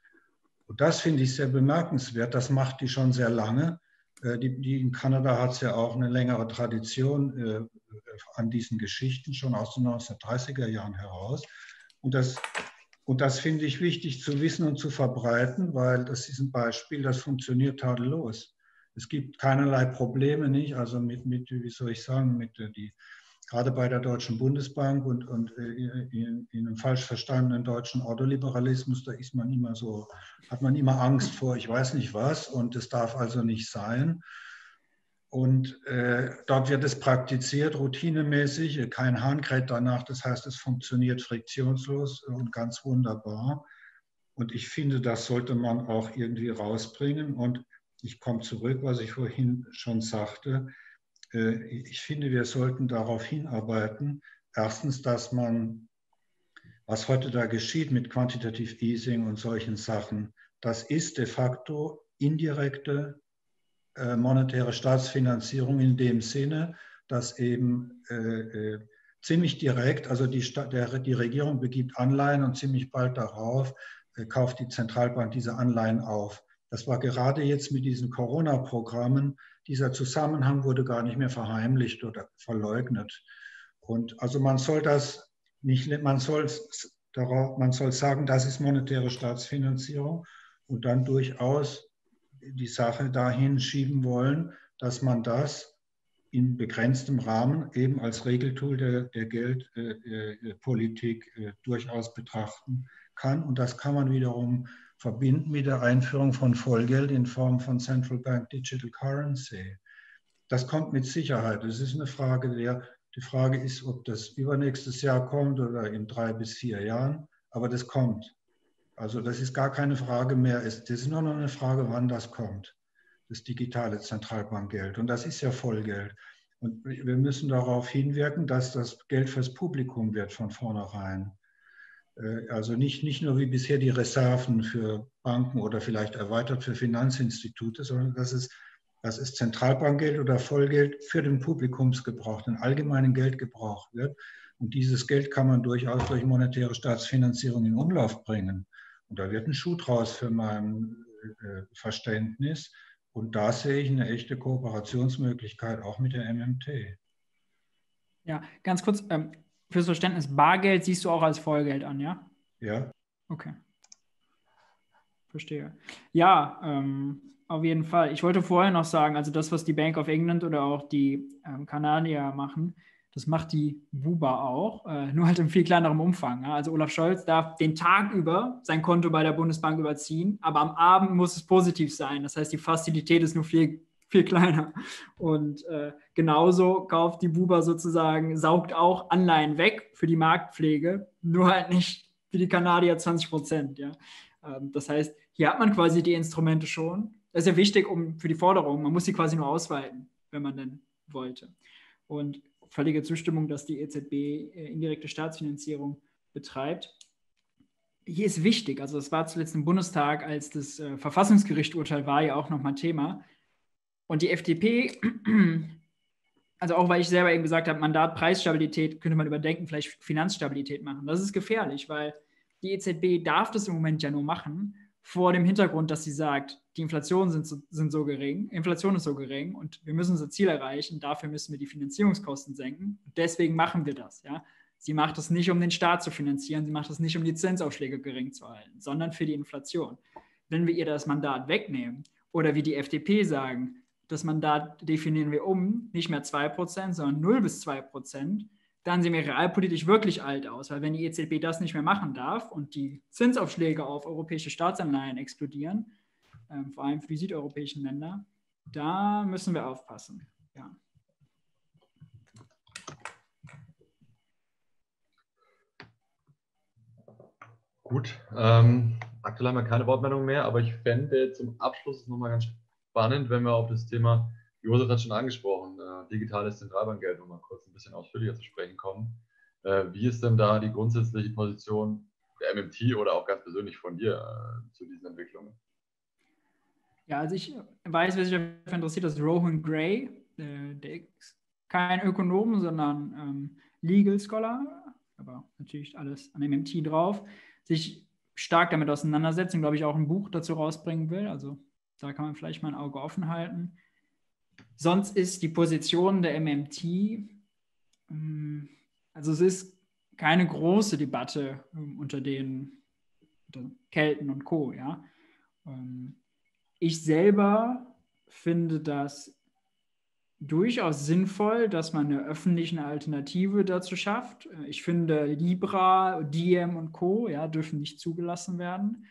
Und das finde ich sehr bemerkenswert, das macht die schon sehr lange. In Kanada hat es ja auch eine längere Tradition an diesen Geschichten, schon aus den 1930er Jahren heraus. Und das finde ich wichtig zu wissen und zu verbreiten, weil das ist ein Beispiel, das funktioniert tadellos. Es gibt keinerlei Probleme, nicht? Also wie soll ich sagen, gerade bei der Deutschen Bundesbank und in einem falsch verstandenen deutschen Ordoliberalismus, da ist man immer so, hat man immer Angst vor, ich weiß nicht was, und das darf also nicht sein. Und dort wird es praktiziert, routinemäßig, kein Hahn kräht danach, das heißt, es funktioniert friktionslos und ganz wunderbar. Und ich finde, das sollte man auch irgendwie rausbringen. Und ich komme zurück, was ich vorhin schon sagte. Ich finde, wir sollten darauf hinarbeiten, erstens, dass man, was heute da geschieht mit Quantitative Easing und solchen Sachen, das ist de facto indirekte monetäre Staatsfinanzierung in dem Sinne, dass eben ziemlich direkt, also die Regierung begibt Anleihen und ziemlich bald darauf kauft die Zentralbank diese Anleihen auf. Das war gerade jetzt mit diesen Corona-Programmen, dieser Zusammenhang wurde gar nicht mehr verheimlicht oder verleugnet. Und also man soll sagen, das ist monetäre Staatsfinanzierung und dann durchaus die Sache dahin schieben wollen, dass man das in begrenztem Rahmen eben als Regeltool der Geldpolitik durchaus betrachten kann. Und das kann man wiederum verbinden mit der Einführung von Vollgeld in Form von Central Bank Digital Currency. Das kommt mit Sicherheit. Es ist eine Frage, die Frage ist, ob das übernächstes Jahr kommt oder in 3 bis 4 Jahren, aber das kommt. Also das ist gar keine Frage mehr. Das ist nur noch eine Frage, wann das kommt, das digitale Zentralbankgeld. Und das ist ja Vollgeld. Und wir müssen darauf hinwirken, dass das Geld fürs Publikum wird von vornherein. Also nicht nur wie bisher die Reserven für Banken oder vielleicht erweitert für Finanzinstitute, sondern dass es Zentralbankgeld oder Vollgeld für den Publikumsgebrauch, den allgemeinen Geldgebrauch wird. Und dieses Geld kann man durchaus durch monetäre Staatsfinanzierung in Umlauf bringen. Und da wird ein Schuh draus für mein Verständnis. Und da sehe ich eine echte Kooperationsmöglichkeit auch mit der MMT. Ja, ganz kurz fürs Verständnis. Bargeld siehst du auch als Vollgeld an, ja? Ja. Okay. Verstehe. Ja, auf jeden Fall. Ich wollte vorher noch sagen, also das, was die Bank of England oder auch die Kanadier machen, das macht die WUBA auch, nur halt im viel kleineren Umfang. Also Olaf Scholz darf den Tag über sein Konto bei der Bundesbank überziehen, aber am Abend muss es positiv sein. Das heißt, die Fazilität ist nur viel, viel kleiner. Und genauso kauft die WUBA sozusagen, saugt auch Anleihen weg für die Marktpflege, nur halt nicht für die Kanadier 20%. Ja? Das heißt, hier hat man quasi die Instrumente schon. Das ist ja wichtig für die Forderung. Man muss sie quasi nur ausweiten, wenn man denn wollte. Und völlige Zustimmung, dass die EZB indirekte Staatsfinanzierung betreibt. Hier ist wichtig, also es war zuletzt im Bundestag, als das Verfassungsgerichtsurteil war, ja auch nochmal Thema. Und die FDP, also auch weil ich selber eben gesagt habe, Mandat Preisstabilität könnte man überdenken, vielleicht Finanzstabilität machen. Das ist gefährlich, weil die EZB darf das im Moment ja nur machen, vor dem Hintergrund, dass sie sagt, die Inflationen Inflation ist so gering und wir müssen unser Ziel erreichen, dafür müssen wir die Finanzierungskosten senken. Und deswegen machen wir das. Ja? Sie macht das nicht, um den Staat zu finanzieren, sie macht das nicht, um die Zinsaufschläge gering zu halten, sondern für die Inflation. Wenn wir ihr das Mandat wegnehmen oder wie die FDP sagen, das Mandat definieren wir um, nicht mehr 2%, sondern 0 bis 2%, dann sehen wir realpolitisch wirklich alt aus, weil wenn die EZB das nicht mehr machen darf und die Zinsaufschläge auf europäische Staatsanleihen explodieren, vor allem für die südeuropäischen Länder, da müssen wir aufpassen. Ja. Gut, aktuell haben wir keine Wortmeldung mehr, aber ich fände zum Abschluss nochmal ganz spannend, wenn wir auf das Thema, Josef hat schon angesprochen, digitales Zentralbankgeld, um mal kurz ein bisschen ausführlicher zu sprechen kommen. Wie ist denn da die grundsätzliche Position der MMT oder auch ganz persönlich von dir zu diesen Entwicklungen? Ja, also ich weiß, wer sich dafür interessiert, dass Rohan Gray, der kein Ökonom, sondern Legal Scholar, aber natürlich alles an MMT drauf, sich stark damit auseinandersetzt und, glaube ich, auch ein Buch dazu rausbringen will. Also da kann man vielleicht mal ein Auge offen halten. Sonst ist die Position der MMT, also es ist keine große Debatte unter den Kelten und Co. Ja? Ich selber finde das durchaus sinnvoll, dass man eine öffentliche Alternative dazu schafft. Ich finde, Libra, Diem und Co. ja, dürfen nicht zugelassen werden.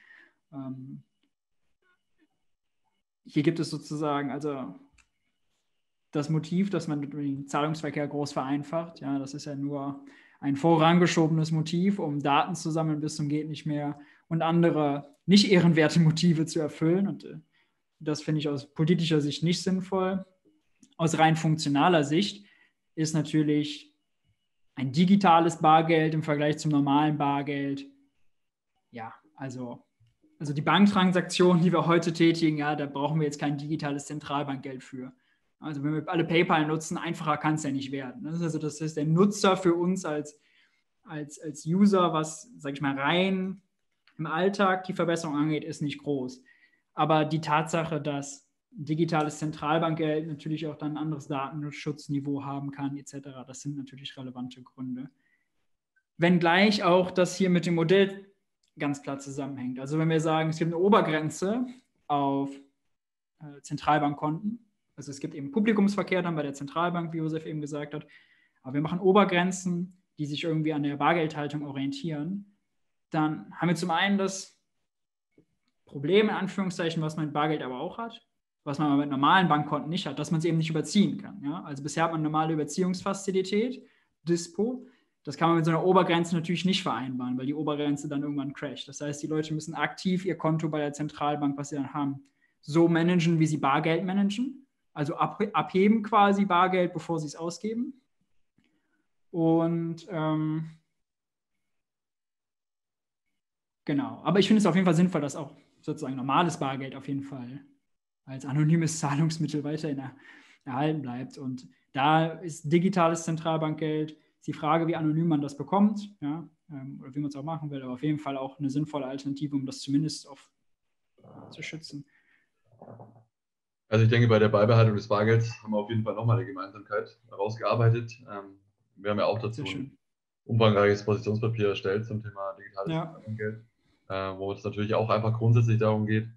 Hier gibt es sozusagen also das Motiv, dass man den Zahlungsverkehr groß vereinfacht. Ja, das ist ja nur ein vorangeschobenes Motiv, um Daten zu sammeln bis zum geht nicht mehr und andere nicht ehrenwerte Motive zu erfüllen. Und das finde ich aus politischer Sicht nicht sinnvoll. Aus rein funktionaler Sicht ist natürlich ein digitales Bargeld im Vergleich zum normalen Bargeld. Ja, also die Banktransaktionen, die wir heute tätigen, ja, da brauchen wir jetzt kein digitales Zentralbankgeld für. Also wenn wir alle PayPal nutzen, einfacher kann es ja nicht werden. Also das ist der Nutzer für uns als User, was, sage ich mal, rein im Alltag die Verbesserung angeht, ist nicht groß. Aber die Tatsache, dass digitales Zentralbankgeld natürlich auch dann ein anderes Datenschutzniveau haben kann, etc. Das sind natürlich relevante Gründe. Wenngleich auch das hier mit dem Modell ganz klar zusammenhängt. Also wenn wir sagen, es gibt eine Obergrenze auf Zentralbankkonten, also es gibt eben Publikumsverkehr dann bei der Zentralbank, wie Josef eben gesagt hat, aber wir machen Obergrenzen, die sich irgendwie an der Bargeldhaltung orientieren, dann haben wir zum einen das Problem, in Anführungszeichen, was man mit Bargeld aber auch hat, was man mit normalen Bankkonten nicht hat, dass man es eben nicht überziehen kann. Ja? Also bisher hat man eine normale Überziehungsfazilität, Dispo. Das kann man mit so einer Obergrenze natürlich nicht vereinbaren, weil die Obergrenze dann irgendwann crasht. Das heißt, die Leute müssen aktiv ihr Konto bei der Zentralbank, was sie dann haben, so managen, wie sie Bargeld managen. Also abheben quasi Bargeld, bevor sie es ausgeben. Und genau. Aber ich finde es auf jeden Fall sinnvoll, dass auch sozusagen normales Bargeld auf jeden Fall als anonymes Zahlungsmittel weiterhin erhalten bleibt. Und da ist digitales Zentralbankgeld, ist die Frage, wie anonym man das bekommt, ja, oder wie man es auch machen will, aber auf jeden Fall auch eine sinnvolle Alternative, um das zumindest zu schützen. Also ich denke, bei der Beibehaltung des Bargelds haben wir auf jeden Fall nochmal eine Gemeinsamkeit herausgearbeitet. Wir haben ja auch dazu ein umfangreiches Positionspapier erstellt zum Thema digitales Zentralbankgeld, wo es natürlich auch einfach grundsätzlich darum geht,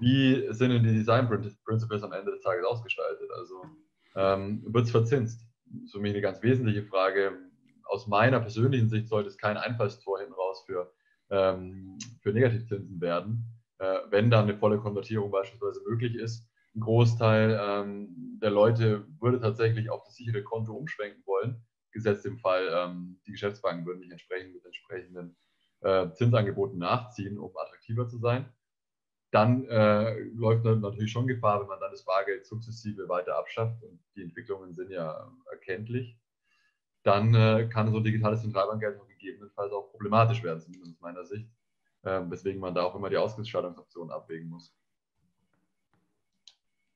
wie sind denn die Design Principles am Ende des Tages ausgestaltet? Also wird es verzinst? Das ist für mich eine ganz wesentliche Frage. Aus meiner persönlichen Sicht sollte es kein Einfallstor hin raus für Negativzinsen werden, wenn dann eine volle Konvertierung beispielsweise möglich ist. Ein Großteil der Leute würde tatsächlich auf das sichere Konto umschwenken wollen, gesetzt im Fall, die Geschäftsbanken würden nicht entsprechend mit entsprechenden Zinsangeboten nachziehen, um attraktiver zu sein. Dann läuft dann natürlich schon Gefahr, wenn man dann das Bargeld sukzessive weiter abschafft, und die Entwicklungen sind ja erkenntlich, dann kann so digitales Zentralbankgeld gegebenenfalls auch problematisch werden, zumindest aus meiner Sicht, weswegen man da auch immer die Ausgestaltungsoptionen abwägen muss.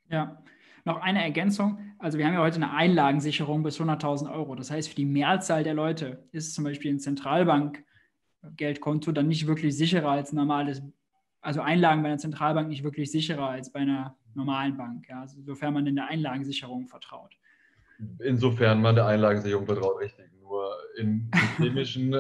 Ja, noch eine Ergänzung. Also wir haben ja heute eine Einlagensicherung bis 100.000 Euro. Das heißt, für die Mehrzahl der Leute ist zum Beispiel ein Zentralbankgeldkonto dann nicht wirklich sicherer als ein normales, also Einlagen bei einer Zentralbank nicht wirklich sicherer als bei einer normalen Bank, ja? Also sofern man in der Einlagensicherung vertraut. Insofern man der Einlagensicherung vertraut, richtig. Nur in systemischen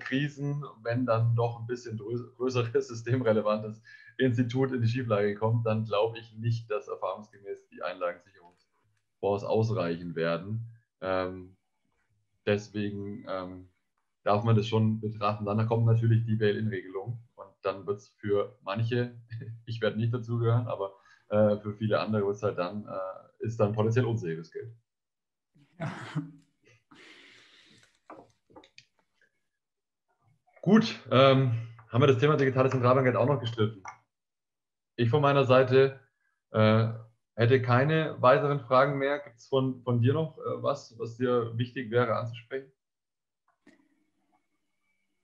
Krisen, wenn dann doch ein bisschen größeres systemrelevantes Institut in die Schieflage kommt, dann glaube ich nicht, dass erfahrungsgemäß die Einlagensicherungsfonds ausreichen werden. Deswegen darf man das schon betrachten. Danach kommt natürlich die Bail-in-Regelung. Dann wird es für manche, ich werde nicht dazugehören, aber für viele andere wird es halt dann, ist dann potenziell unsicheres Geld. Ja. Gut, haben wir das Thema digitales Zentralbankgeld auch noch gestritten. Ich von meiner Seite hätte keine weiteren Fragen mehr. Gibt es von dir noch was dir wichtig wäre anzusprechen?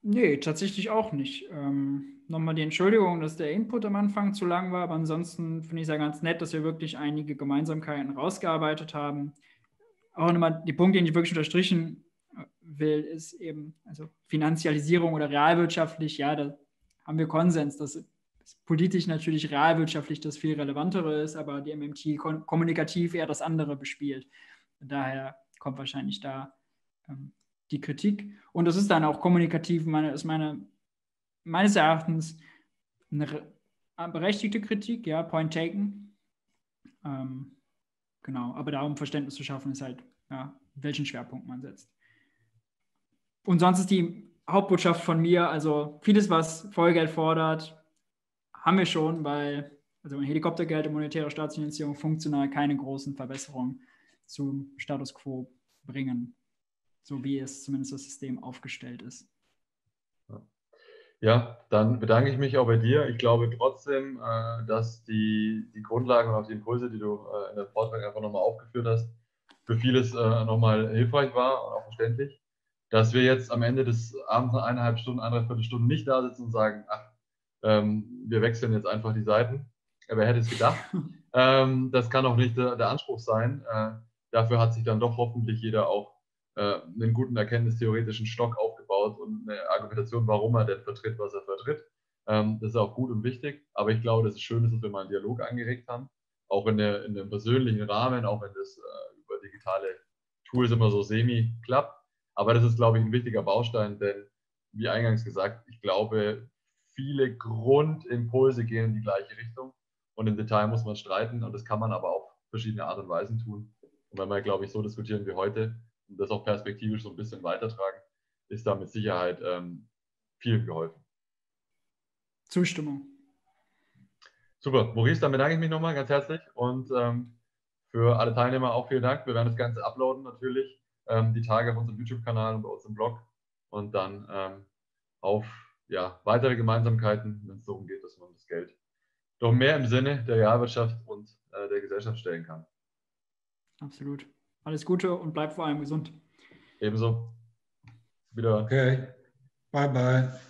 Nee, tatsächlich auch nicht. Nochmal die Entschuldigung, dass der Input am Anfang zu lang war, aber ansonsten finde ich es ja ganz nett, dass wir wirklich einige Gemeinsamkeiten rausgearbeitet haben. Auch nochmal der Punkt, den ich wirklich unterstrichen will, ist eben, also Finanzialisierung oder realwirtschaftlich, ja, da haben wir Konsens, das politisch natürlich realwirtschaftlich das viel relevantere ist, aber die MMT kommunikativ eher das andere bespielt. Daher kommt wahrscheinlich da die Kritik. Und das ist dann auch kommunikativ, meines Erachtens eine berechtigte Kritik, ja, point taken. Genau, aber darum Verständnis zu schaffen ist halt, ja, welchen Schwerpunkt man setzt. Und sonst ist die Hauptbotschaft von mir, also vieles, was Vollgeld fordert, haben wir schon, weil also Helikoptergeld und monetäre Staatsfinanzierung funktional keine großen Verbesserungen zum Status quo bringen, so wie es zumindest das System aufgestellt ist. Ja, dann bedanke ich mich auch bei dir. Ich glaube trotzdem, dass die Grundlagen und auch die Impulse, die du in deinem Vortrag einfach nochmal aufgeführt hast, für vieles nochmal hilfreich war und auch verständlich. Dass wir jetzt am Ende des Abends nach 1,5 Stunden, 3/4 Stunden nicht da sitzen und sagen, ach, wir wechseln jetzt einfach die Seiten. Wer hätte es gedacht? Das kann auch nicht der Anspruch sein. Dafür hat sich dann doch hoffentlich jeder auch einen guten erkenntnistheoretischen Stock aufgebaut und eine Argumentation, warum er denn vertritt, was er vertritt. Das ist auch gut und wichtig. Aber ich glaube, dass es schön ist, dass wir mal einen Dialog angeregt haben. Auch in einem persönlichen Rahmen, auch wenn das über digitale Tools immer so semi klappt. Aber das ist, glaube ich, ein wichtiger Baustein, denn, wie eingangs gesagt, ich glaube, viele Grundimpulse gehen in die gleiche Richtung und im Detail muss man streiten und das kann man aber auf verschiedene Art und Weisen tun. Und wenn wir, glaube ich, so diskutieren wie heute und das auch perspektivisch so ein bisschen weitertragen, ist da mit Sicherheit viel geholfen. Zustimmung. Super. Maurice, dann bedanke ich mich nochmal ganz herzlich und für alle Teilnehmer auch vielen Dank. Wir werden das Ganze uploaden natürlich. Die Tage auf unserem YouTube-Kanal und bei uns im Blog und dann auf weitere Gemeinsamkeiten, wenn es darum geht, dass man das Geld doch mehr im Sinne der Realwirtschaft und der Gesellschaft stellen kann. Absolut. Alles Gute und bleib vor allem gesund. Ebenso. Wieder. Okay. Bye, bye.